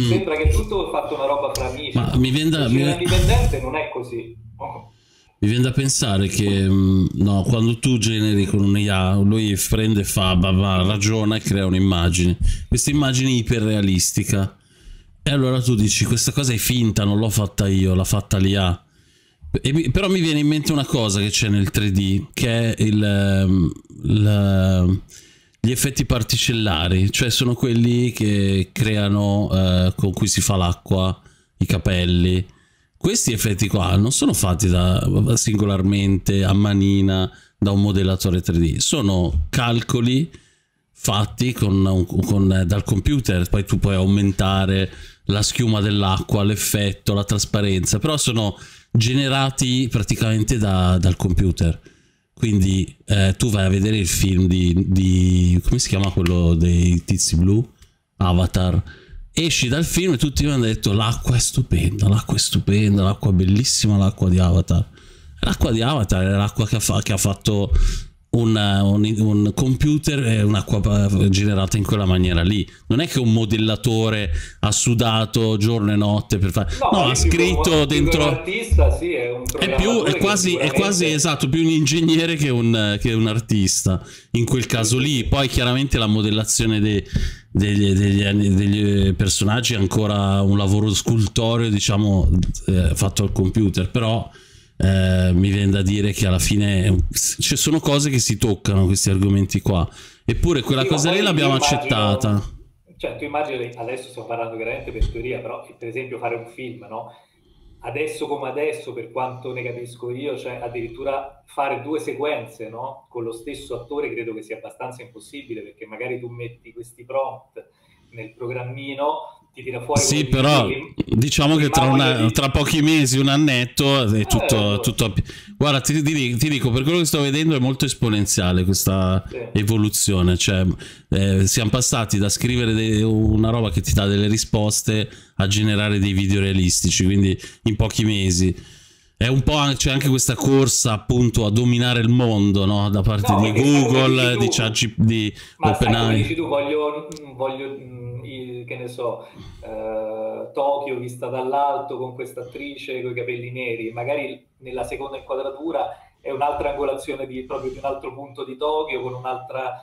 Sembra che tutto è fatto una roba fra amici. Ma mi viene da... Mi... dipendente non è così. Oh. Mi viene da pensare che no, quando tu generi con un I A, lui prende, fa, va, va, ragiona e crea un'immagine. Questa immagine iperrealistica. E allora tu dici, questa cosa è finta, non l'ho fatta io, l'ha fatta l'I A. E, però mi viene in mente una cosa che c'è nel tre D, che è il... il gli effetti particellari, cioè sono quelli che creano eh, con cui si fa l'acqua, i capelli. Questi effetti qua non sono fatti da, singolarmente, a manina, da un modellatore tre D. Sono calcoli fatti con, con, dal computer, poi tu puoi aumentare la schiuma dell'acqua, l'effetto, la trasparenza, però sono generati praticamente da, dal computer. Quindi eh, tu vai a vedere il film di, di... come si chiama quello dei tizi blu? Avatar. Esci dal film e tutti mi hanno detto l'acqua è stupenda, l'acqua è stupenda, l'acqua è bellissima, l'acqua di Avatar. L'acqua di Avatar è l'acqua che, che ha fatto una, un, un computer, è un'acqua generata in quella maniera lì. Non è che un modellatore ha sudato giorno e notte per fare... No, no, ha scritto un, dentro... L'artista sì, è un è più, è quasi, sicuramente... è quasi, esatto, più un ingegnere che un, che un artista, in quel caso lì. Poi chiaramente la modellazione dei, degli, degli, degli personaggi è ancora un lavoro scultoreo, diciamo, eh, fatto al computer, però... Eh, mi viene da dire che alla fine ci sono cose che si toccano, questi argomenti qua, eppure quella sì, cosa lì l'abbiamo accettata. Cioè tu immagini, adesso stiamo parlando veramente per teoria, però per esempio fare un film, no? Adesso come adesso, per quanto ne capisco io, cioè addirittura fare due sequenze, no? Con lo stesso attore credo che sia abbastanza impossibile, perché magari tu metti questi prompt nel programmino, ti tira fuori. Sì, però film, diciamo che tra, una, tra pochi mesi, un annetto, è tutto, eh, tutto... Guarda, ti, ti, ti dico, per quello che sto vedendo è molto esponenziale questa sì. evoluzione, cioè eh, siamo passati da scrivere una roba che ti dà delle risposte a generare dei video realistici, quindi in pochi mesi. È un po' anche, c'è anche questa corsa appunto a dominare il mondo, no? Da parte no, di Google, di ChatGPT, di OpenAI. Tu voglio, voglio il, che ne so, eh, Tokyo vista dall'alto con questa attrice con i capelli neri, magari nella seconda inquadratura è un'altra angolazione di, proprio di un altro punto di Tokyo con un'altra...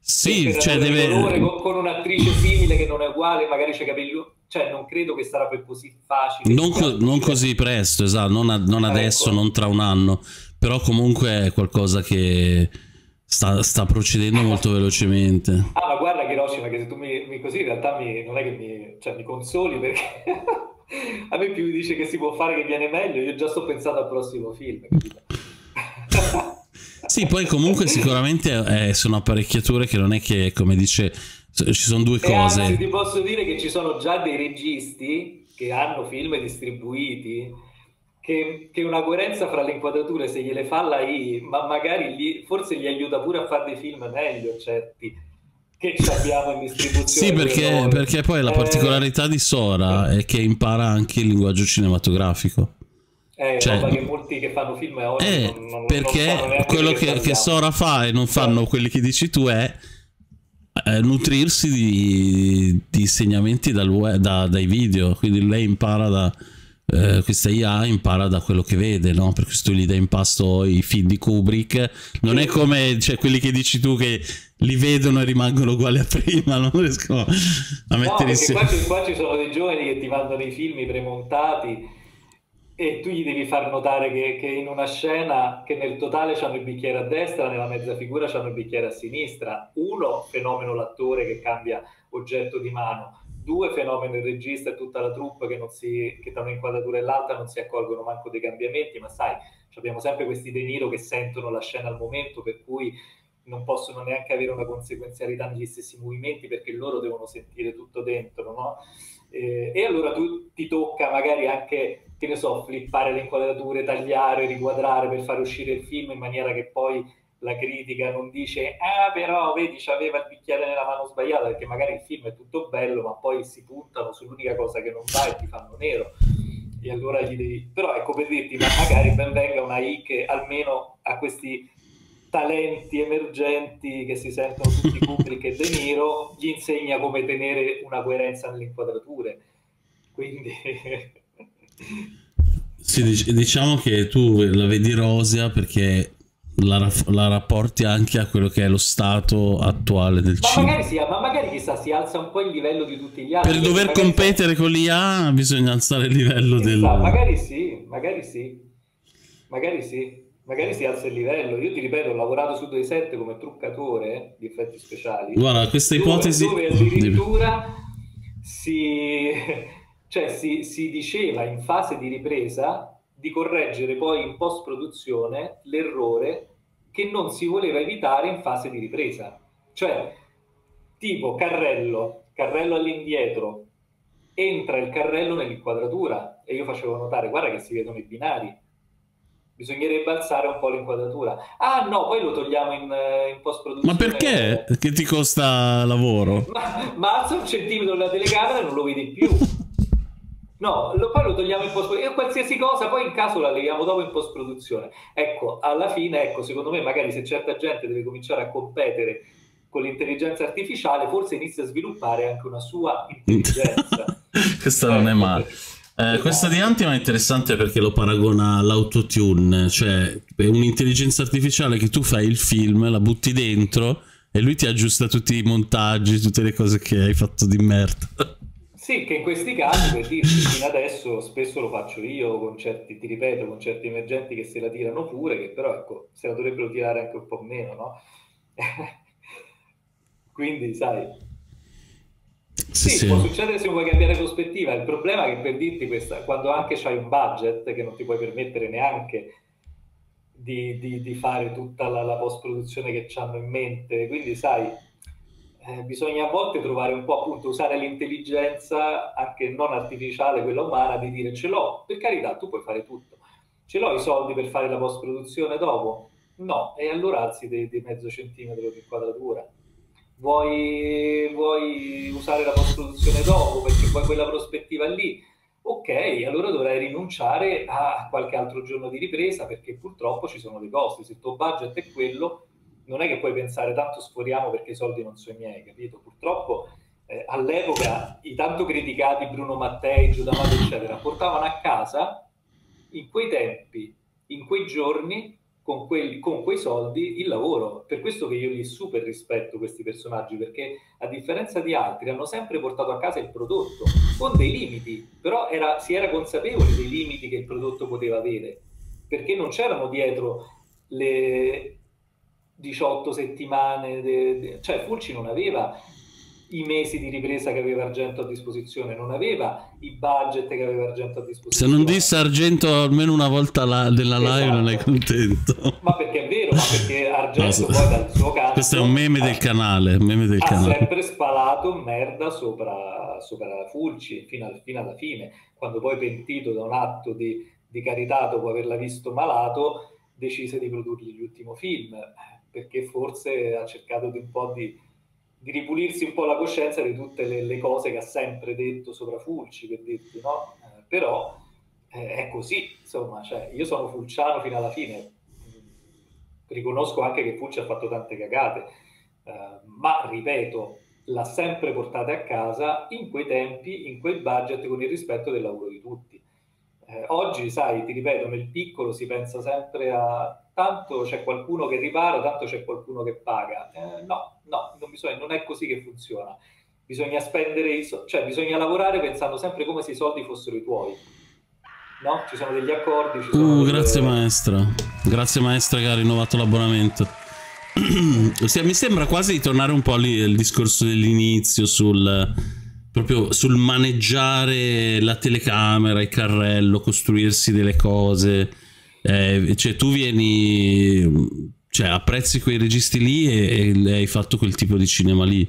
Sì, cioè deve... Colore, con, con un'attrice simile che non è uguale, magari c'è capelli... Cioè non credo che sarà per così facile. Non, co non così presto, esatto, non, a non ah, adesso, ecco. non tra un anno. Però comunque è qualcosa che sta, sta procedendo molto velocemente. Ah, ma guarda che Hiroshima, che se tu mi, mi così in realtà mi, non è che mi, cioè, mi consoli, perché a me più mi dice che si può fare, che viene meglio, io già sto pensando al prossimo film. Sì, poi comunque sicuramente eh, sono apparecchiature che non è che, come dice... Ci sono due e cose. Anzi, ti posso dire che ci sono già dei registi che hanno film distribuiti che, che una coerenza fra le inquadrature, se gliele fa la I A, ma magari gli, forse gli aiuta pure a fare dei film meglio, certi che ci abbiamo in distribuzione. Sì, perché, perché poi la particolarità eh, di Sora eh. è che impara anche il linguaggio cinematografico. Eh, cioè, che molti che fanno film oggi eh, non, non, perché non fanno quello che, che, che Sora fa e non fanno eh. quelli che dici tu è Eh, nutrirsi di, di insegnamenti dal, da, dai video. Quindi lei impara da eh, questa I A impara da quello che vede, no? Per questo gli dà in pasto i film di Kubrick. Non è come cioè, quelli che dici tu che li vedono e rimangono uguali a prima, non riescono a mettere no, insieme. Qua ci sono dei giovani che ti mandano i film premontati e tu gli devi far notare che, che in una scena che nel totale c'hanno il bicchiere a destra, nella mezza figura c'hanno il bicchiere a sinistra. Uno, fenomeno l'attore che cambia oggetto di mano. Due, fenomeno il regista e tutta la troupe che, non si, che tra un'inquadratura e l'altra non si accorgono manco dei cambiamenti, ma sai, abbiamo sempre questi De Niro che sentono la scena al momento, per cui non possono neanche avere una conseguenzialità negli stessi movimenti, perché loro devono sentire tutto dentro, no? Eh, e allora tu ti tocca magari anche, che ne so, flippare le inquadrature, tagliare, riguadrare per fare uscire il film in maniera che poi la critica non dice ah però vedi c'aveva il bicchiere nella mano sbagliata, perché magari il film è tutto bello ma poi si puntano sull'unica cosa che non va e ti fanno nero. e allora gli devi... Però ecco, per dirti, ma magari ben venga una I che almeno a questi talenti emergenti che si sentono tutti Kubrick e De Niro gli insegna come tenere una coerenza nelle inquadrature, quindi... Sì, diciamo che tu la vedi rosea perché la, la rapporti anche a quello che è lo stato attuale del ma cinema. Magari sia, ma magari chissà, si alza un po' il livello di tutti gli altri. Per dover competere si... con l'I A bisogna alzare il livello chissà, del... Magari sì, magari sì, magari sì, magari si alza il livello. Io ti ripeto, ho lavorato su dei set come truccatore di effetti speciali. Guarda, questa dove, ipotesi... Dove addirittura si... Cioè si, si diceva in fase di ripresa di correggere poi in post-produzione l'errore che non si voleva evitare in fase di ripresa. Cioè, tipo carrello, carrello all'indietro, entra il carrello nell'inquadratura e io facevo notare, guarda che si vedono i binari, bisognerebbe alzare un po' l'inquadratura. Ah no, poi lo togliamo in, in post-produzione. Ma perché? Che ti costa lavoro? Ma, ma alza un centimetro la telecamera e non lo vedi più. No, lo, poi lo togliamo in post-produzione, qualsiasi cosa, poi in caso la leghiamo dopo in post-produzione. Ecco, alla fine, ecco, secondo me magari se certa gente deve cominciare a competere con l'intelligenza artificiale, forse inizia a sviluppare anche una sua intelligenza. Questa non è male. Eh, questa di Antima è interessante perché lo paragona all'autotune, cioè è un'intelligenza artificiale che tu fai il film, la butti dentro e lui ti aggiusta tutti i montaggi, tutte le cose che hai fatto di merda. Sì, che in questi casi, per dirti, fino adesso spesso lo faccio io con certi, ti ripeto, con certi emergenti che se la tirano pure, che però ecco, se la dovrebbero tirare anche un po' meno, no? Quindi, sai, sì, sì, può succedere se vuoi cambiare prospettiva. Il problema è che, per dirti, questa, quando anche c'hai un budget che non ti puoi permettere neanche di, di, di fare tutta la, la post-produzione che c'hanno in mente, quindi, sai... Eh, bisogna a volte trovare un po', appunto, usare l'intelligenza anche non artificiale, quella umana, di dire ce l'ho, per carità, tu puoi fare tutto, ce l'ho i soldi per fare la post-produzione dopo? No, e allora alzi di, di mezzo centimetro di inquadratura. Vuoi, vuoi usare la post-produzione dopo perché vuoi quella prospettiva lì? Ok, allora dovrai rinunciare a qualche altro giorno di ripresa perché purtroppo ci sono dei costi, se il tuo budget è quello... Non è che puoi pensare tanto sforiamo perché i soldi non sono miei, capito? Purtroppo eh, all'epoca i tanto criticati Bruno Mattei, Giudamato, eccetera, portavano a casa in quei tempi, in quei giorni, con, quelli, con quei soldi il lavoro. Per questo che io li super rispetto questi personaggi, perché a differenza di altri hanno sempre portato a casa il prodotto, con dei limiti, però era, si era consapevoli dei limiti che il prodotto poteva avere, perché non c'erano dietro le... diciotto settimane, de, de, cioè Fulci non aveva i mesi di ripresa che aveva Argento a disposizione, non aveva i budget che aveva Argento a disposizione. Se non disse Argento almeno una volta la, della esatto. live non è contento. Ma perché è vero, ma perché Argento no, poi dal suo canto... Questo è un meme del ha, canale, un meme del ha canale. sempre spalato merda sopra, sopra Fulci fino, al, fino alla fine, quando poi pentito da un atto di, di carità dopo averla visto malato, decise di produrgli l'ultimo film. Perché forse ha cercato di un po' di, di ripulirsi un po' la coscienza di tutte le, le cose che ha sempre detto sopra Fulci, per dirti, no? Eh, però eh, è così, insomma, cioè, io sono fulciano fino alla fine, riconosco anche che Fulci ha fatto tante cagate, eh, ma, ripeto, l'ha sempre portata a casa in quei tempi, in quel budget, con il rispetto del lavoro di tutti. Eh, oggi, sai, ti ripeto, nel piccolo si pensa sempre a... tanto c'è qualcuno che ripara, tanto c'è qualcuno che paga. Eh, no, no, non, bisogna, non è così che funziona. Bisogna spendere i soldi, cioè bisogna lavorare pensando sempre come se i soldi fossero i tuoi. No? Ci sono degli accordi, ci sono... Uh, delle... Grazie maestra, grazie maestra che ha rinnovato l'abbonamento. Mi sembra quasi di tornare un po' lì il discorso dell'inizio sul... proprio sul maneggiare la telecamera, il carrello, costruirsi delle cose... Eh, cioè tu vieni, cioè apprezzi quei registi lì e, e hai fatto quel tipo di cinema lì,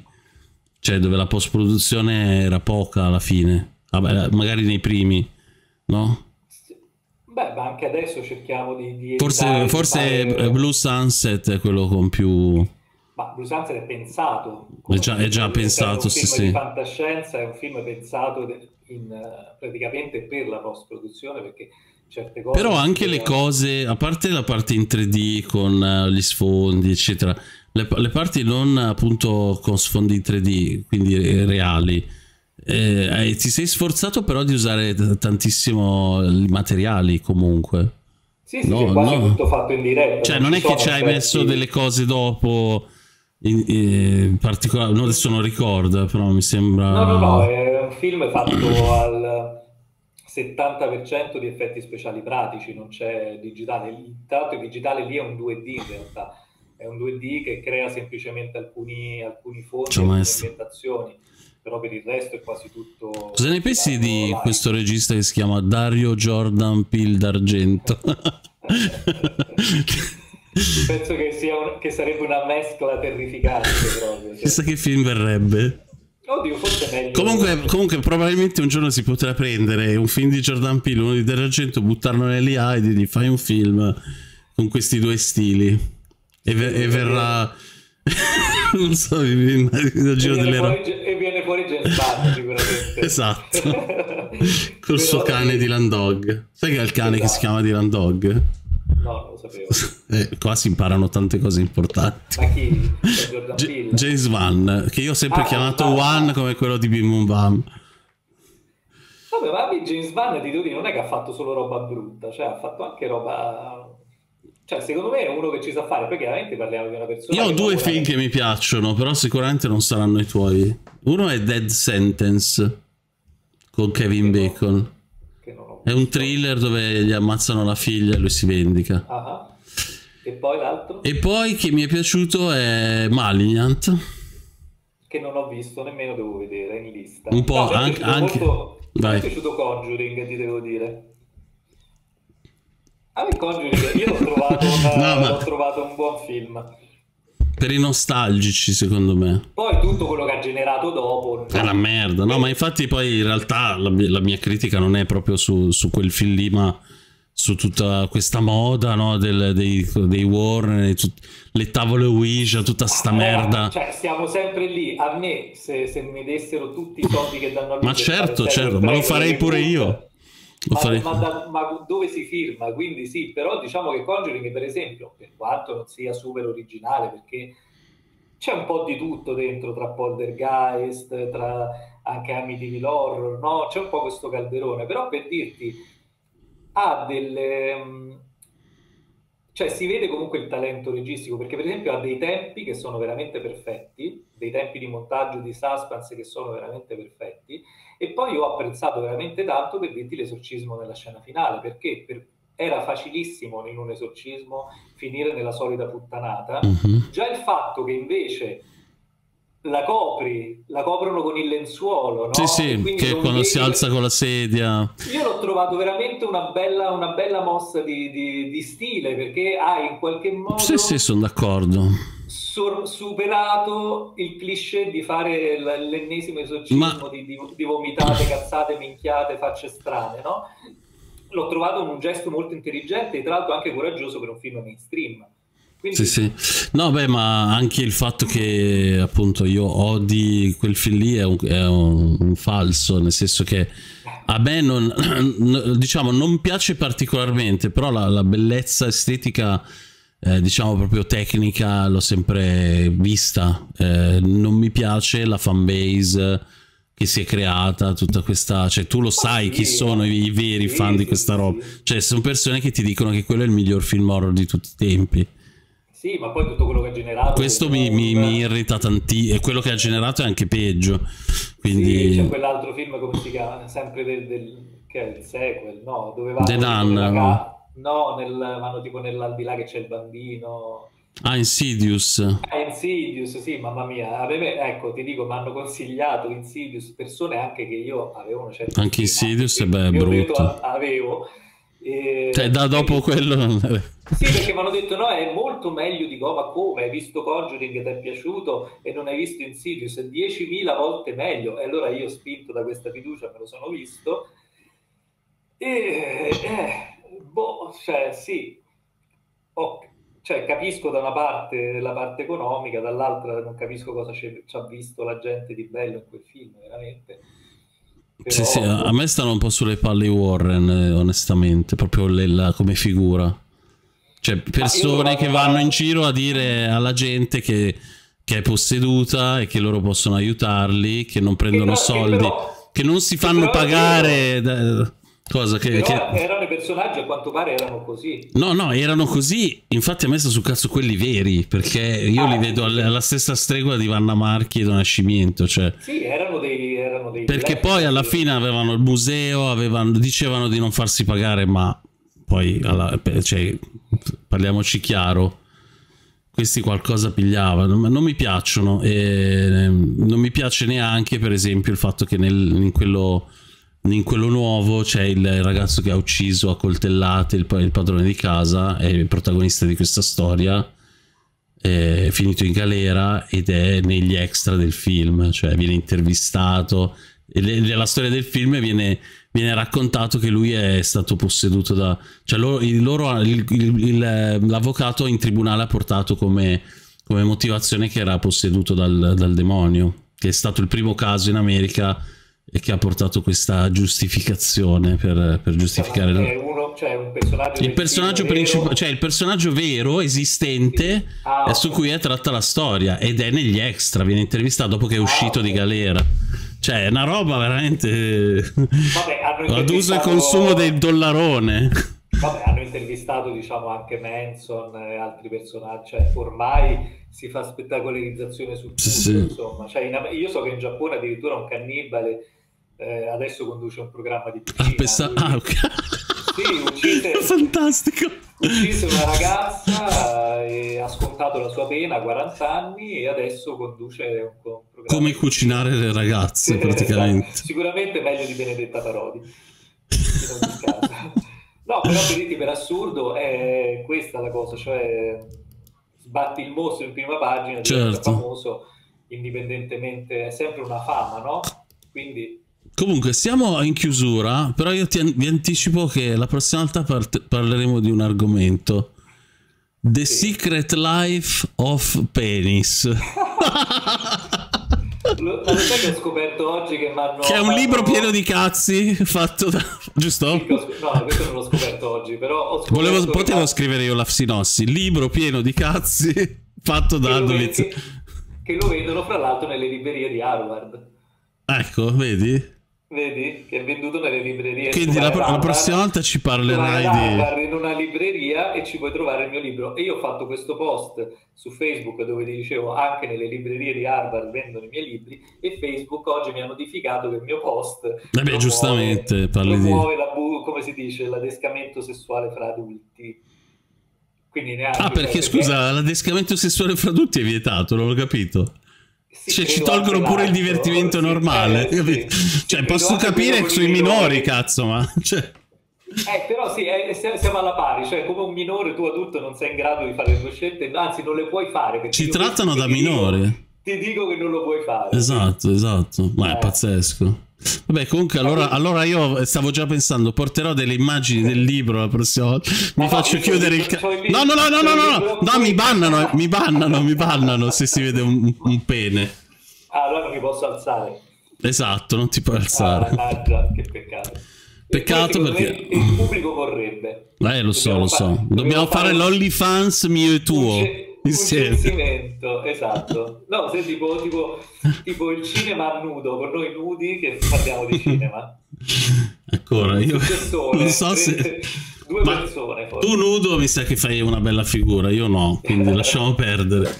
cioè dove la post produzione era poca alla fine. Vabbè, magari nei primi, no? Beh, ma anche adesso cerchiamo di, di forse, forse fare... Blue Sunset è quello con più... Ma Blue Sunset è pensato, è già, è già pensato, sì, sì. È un film di fantascienza, è un film pensato in, uh, praticamente per la post-produzione, perché certe cose... Però anche le cose, a parte la parte in tre D con uh, gli sfondi, eccetera, le, le parti non appunto con sfondi in tre D, quindi reali, eh, eh, ti sei sforzato però di usare tantissimo i materiali comunque. Sì, sì, no, sì, quasi no. Tutto fatto in diretta. Cioè non, non è che ci hai messo delle cose dopo... In, in particolare, no, adesso non ricordo, però mi sembra... No, no, no, è un film fatto al settanta per cento di effetti speciali pratici, non c'è digitale. Tra l'altro il digitale lì è un due D in realtà, è un due D che crea semplicemente alcuni, alcuni fondi, alcune ambientazioni, però per il resto è quasi tutto... Cosa ne pensi di live? Questo regista che si chiama Dario Jordan Peele d'Argento? Penso che, sia un, che sarebbe una mescola terrificante proprio. Chissà che film verrebbe. Oddio, forse meglio. Comunque, comunque probabilmente un giorno si potrà prendere un film di Jordan Peele, uno di Dario Argento, buttarlo nell'I A e dirgli fai un film con questi due stili. E, ver e verrà... non so, viene delle... fuori, e viene fuori James Wan sicuramente. Esatto. Col suo cane che... Dylan Dog. Sai che è il cane esatto. che si chiama Dylan Dog? No, lo sapevo. Eh, qua si imparano tante cose importanti. Ma chi? James Wan, che io ho sempre ah, chiamato ah, Wan ah. come quello di Bim Bum Bam. Vabbè, ma James Wan di Turin non è che ha fatto solo roba brutta, cioè ha fatto anche roba... Cioè secondo me è uno che ci sa fare, perché chiaramente parliamo di una persona... Io ho due film che mi piacciono, però sicuramente non saranno i tuoi. Uno è Dead Sentence, con Kevin Bacon. È un thriller dove gli ammazzano la figlia e lui si vendica. Ah, e poi l'altro? E poi che mi è piaciuto è Malignant. Che non ho visto, nemmeno devo vedere, in lista. Un po' no, anche... anche... Molto... Vai. Mi è piaciuto Conjuring, ti devo dire. Ah, il Conjuring, io l'ho trovato, una... no, ma... l'ho trovato un buon film. Per i nostalgici, secondo me. Poi tutto quello che ha generato dopo... È una merda, no? Ma infatti poi in realtà la mia, la mia critica non è proprio su, su quel film lì, ma su tutta questa moda, no? Del, dei, dei Warner, le tavole Ouija, tutta sta ah, merda. Cioè, siamo sempre lì. A me, se, se mi dessero tutti i soldi che danno a lui... Ma certo, certo, ma lo farei pure tutto. io. Ma, farei... ma, da, ma dove si firma, quindi sì, però diciamo che Conjuring per esempio, per quanto non sia super originale, perché c'è un po' di tutto dentro, tra poltergeist, tra anche Amityville Horror, no? C'è un po' questo calderone, però per dirti ha delle... cioè si vede comunque il talento registico, perché per esempio ha dei tempi che sono veramente perfetti, dei tempi di montaggio di suspense che sono veramente perfetti, e poi ho apprezzato veramente tanto, per dirti, l'esorcismo nella scena finale, perché per... era facilissimo in un esorcismo finire nella solita puttanata. Mm-hmm. Già il fatto che invece la copri, la coprono con il lenzuolo, no? Sì, sì, che quando si alza con la sedia... Io l'ho trovato veramente una bella, una bella mossa di, di, di stile, perché ha in qualche modo... Sì, sì, sono d'accordo. Superato il cliché di fare l'ennesimo esorcismo, ma... di, di, di vomitate, cazzate, minchiate, facce strane, no? L'ho trovato un gesto molto intelligente e tra l'altro anche coraggioso per un film mainstream. Quindi... Sì, sì. No, beh, ma anche il fatto che appunto io odi quel film lì è un, è un, un falso, nel senso che a me non, diciamo, non piace particolarmente, però la, la bellezza estetica, eh, diciamo proprio tecnica, l'ho sempre vista. Eh, non mi piace la fanbase che si è creata, tutta questa... Cioè tu lo sai chi sono i, i veri fan di questa roba, cioè sono persone che ti dicono che quello è il miglior film horror di tutti i tempi. Sì, ma poi tutto quello che ha generato... Questo mi, mi, mi irrita tantissimo, e quello che ha generato è anche peggio. Quindi... Sì, c'è quell'altro film, come si chiama? Sempre del... del che è il sequel, no? Dove va... The Nun. Nella... No, nel, vanno tipo nell'aldilà che c'è il bambino... Ah, Insidious. Ah, Insidious, sì, mamma mia. Avevo, ecco, ti dico, mi hanno consigliato Insidious persone anche che io avevo una certa... Anche Insidious, beh, è brutto. Avevo... E... Cioè, da dopo quello... Sì, perché mi hanno detto, no, è molto meglio. Dico, ma come? Hai visto Conjuring che ti è piaciuto e non hai visto Insidious? È diecimila volte meglio. E allora io, spinto da questa fiducia, me lo sono visto. E... Eh, boh, cioè, sì. Ok. Cioè, capisco da una parte la parte economica, dall'altra non capisco cosa ci ha visto la gente di bello in quel film, veramente. Però... Sì, sì, a me stanno un po' sulle palle Warren, eh, onestamente, proprio le, la, come figura. Cioè, persone che vanno in giro a dire alla gente che, che è posseduta e che loro possono aiutarli, che non prendono che però, soldi, che, però, che non si fanno che pagare... Però... Cosa che, però che... erano i personaggi, a quanto pare erano così. No, no, erano così. Infatti a me sta sul cazzo quelli veri, perché io ah, li vedo alla stessa stregua di Vanna Marchi e Don Nascimento, cioè. Sì, erano dei, erano dei perché poi alla fine avevano il museo, avevano, dicevano di non farsi pagare, ma poi alla, cioè, parliamoci chiaro, questi qualcosa pigliavano, ma non mi piacciono. E non mi piace neanche per esempio il fatto che nel, in quello... in quello nuovo c'è il ragazzo che ha ucciso a coltellate il, il padrone di casa, è il protagonista di questa storia, è finito in galera ed è negli extra del film, cioè viene intervistato e nella storia del film viene, viene raccontato che lui è stato posseduto da... cioè l'avvocato in tribunale ha portato come, come motivazione che era posseduto dal, dal demonio, che è stato il primo caso in America e che ha portato questa giustificazione per, per giustificare cioè, uno, cioè un personaggio il personaggio principale, cioè il personaggio vero esistente sì. ah, su cui è tratta la storia ed è negli extra, viene intervistato dopo che è uscito ah, di galera, cioè è una roba veramente vabbè, hanno ad uso e consumo del dollarone. Vabbè, hanno intervistato diciamo anche Manson e altri personaggi, cioè ormai si fa spettacolarizzazione su tutto, sì. insomma, cioè, in, io so che in Giappone addirittura un cannibale Eh, adesso conduce un programma di cucina. Ah, pensa... lui... ah, okay. Sì, uccise... Fantastico. Uccise una ragazza, eh, ha scontato la sua pena, quaranta anni, e adesso conduce un, un programma. Come cucinare le ragazze, praticamente. Sicuramente meglio di Benedetta Parodi. No, però per dirti, per assurdo è questa la cosa, cioè sbatti il mostro in prima pagina, certo. famoso, indipendentemente, è sempre una fama, no? Quindi... Comunque siamo in chiusura, però io ti, vi anticipo che la prossima volta par parleremo di un argomento. The sì. Secret Life of Penis. Lo, lo sai che ho scoperto oggi che mi hanno... Che è un libro pieno di cazzi fatto da... Giusto? No, questo non l'ho scoperto oggi, però ho scoperto... Volevo, potevo che... scrivere io la sinossi. Libro pieno di cazzi fatto da... Che lo, vedi, che lo vedono fra l'altro nelle librerie di Harvard. Ecco, vedi? Vedi? Che è venduto nelle librerie. Quindi la, la prossima volta ci parlerai di... in una libreria e ci puoi trovare il mio libro. E io ho fatto questo post su Facebook dove ti dicevo anche nelle librerie di Harvard vendono i miei libri, e Facebook oggi mi ha notificato che il mio post... Vabbè, giustamente, parli di... muove l'abu- come si dice, l'adescamento sessuale fra adulti. Quindi neanche... Ah, perché, perché scusa, l'adescamento sessuale fra adulti è vietato, non l'ho capito. Sì, cioè ci tolgono pure il divertimento normale, sì, capito? Sì, cioè posso capire sui minori, minori, cazzo, ma... Cioè... Eh, però sì, eh, siamo alla pari, cioè come un minore tu adulto non sei in grado di fare le tue scelte, anzi non le puoi fare. Ci trattano da minore. Ti dico che non lo puoi fare. Esatto, esatto, ma eh. è pazzesco. Vabbè, comunque allora, allora io stavo già pensando, porterò delle immagini del libro la prossima volta, mi no, faccio chiudere il cazzo. No, no, no, no, no, no, no, mi bannano, mi bannano, mi bannano se si vede un, un pene. Ah, allora non mi posso alzare. Esatto, non ti puoi alzare. Ah, già, che peccato. Peccato perché... il pubblico vorrebbe. Eh, lo so, lo so. Dobbiamo fare l'OnlyFans mio e tuo. Insieme. Esatto. No, se tipo, tipo, tipo il cinema nudo, con noi nudi che parliamo di cinema. Ancora, io persone, non so se... Due Ma persone, forse. Tu nudo mi sa che fai una bella figura, io no, quindi lasciamo perdere.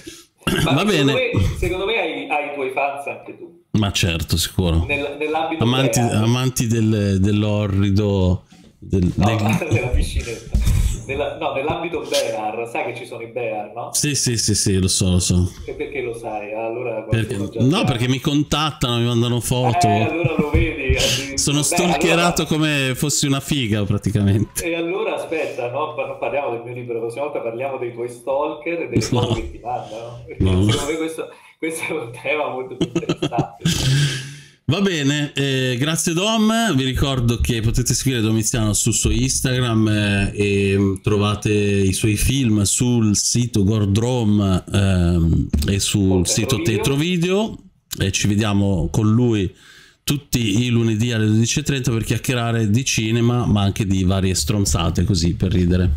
Ma va bene. Secondo me, secondo me hai, hai i tuoi fans anche tu. Ma certo, sicuro. Nel, nell'ambito amanti, amanti del, dell'orrido... Del, no, del... della piscinetta. Nella, no, nell'ambito bear, sai che ci sono i bear, no? Sì, sì, sì, sì, lo so, lo so. E perché lo sai? Allora, perché, no, sai. perché mi contattano, mi mandano foto. Eh, allora lo vedi. Sono stalkerato allora... come fossi una figa, praticamente. E allora, aspetta, no? Non parliamo del mio libro, la prossima volta parliamo dei tuoi stalker e delle cose no. che ti mandano. No. Secondo me questo, questo è un tema molto più interessante. Va bene, eh, grazie Dom, vi ricordo che potete seguire Domiziano sul suo Instagram eh, e trovate i suoi film sul sito Gordrom eh, e sul sito Tetro Video e ci vediamo con lui tutti i lunedì alle dodici e trenta per chiacchierare di cinema, ma anche di varie stronzate così per ridere.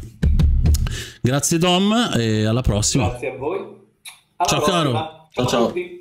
Grazie Dom e alla prossima. Grazie a voi. Alla ciao prossima. Caro. Ciao ciao. Ciao.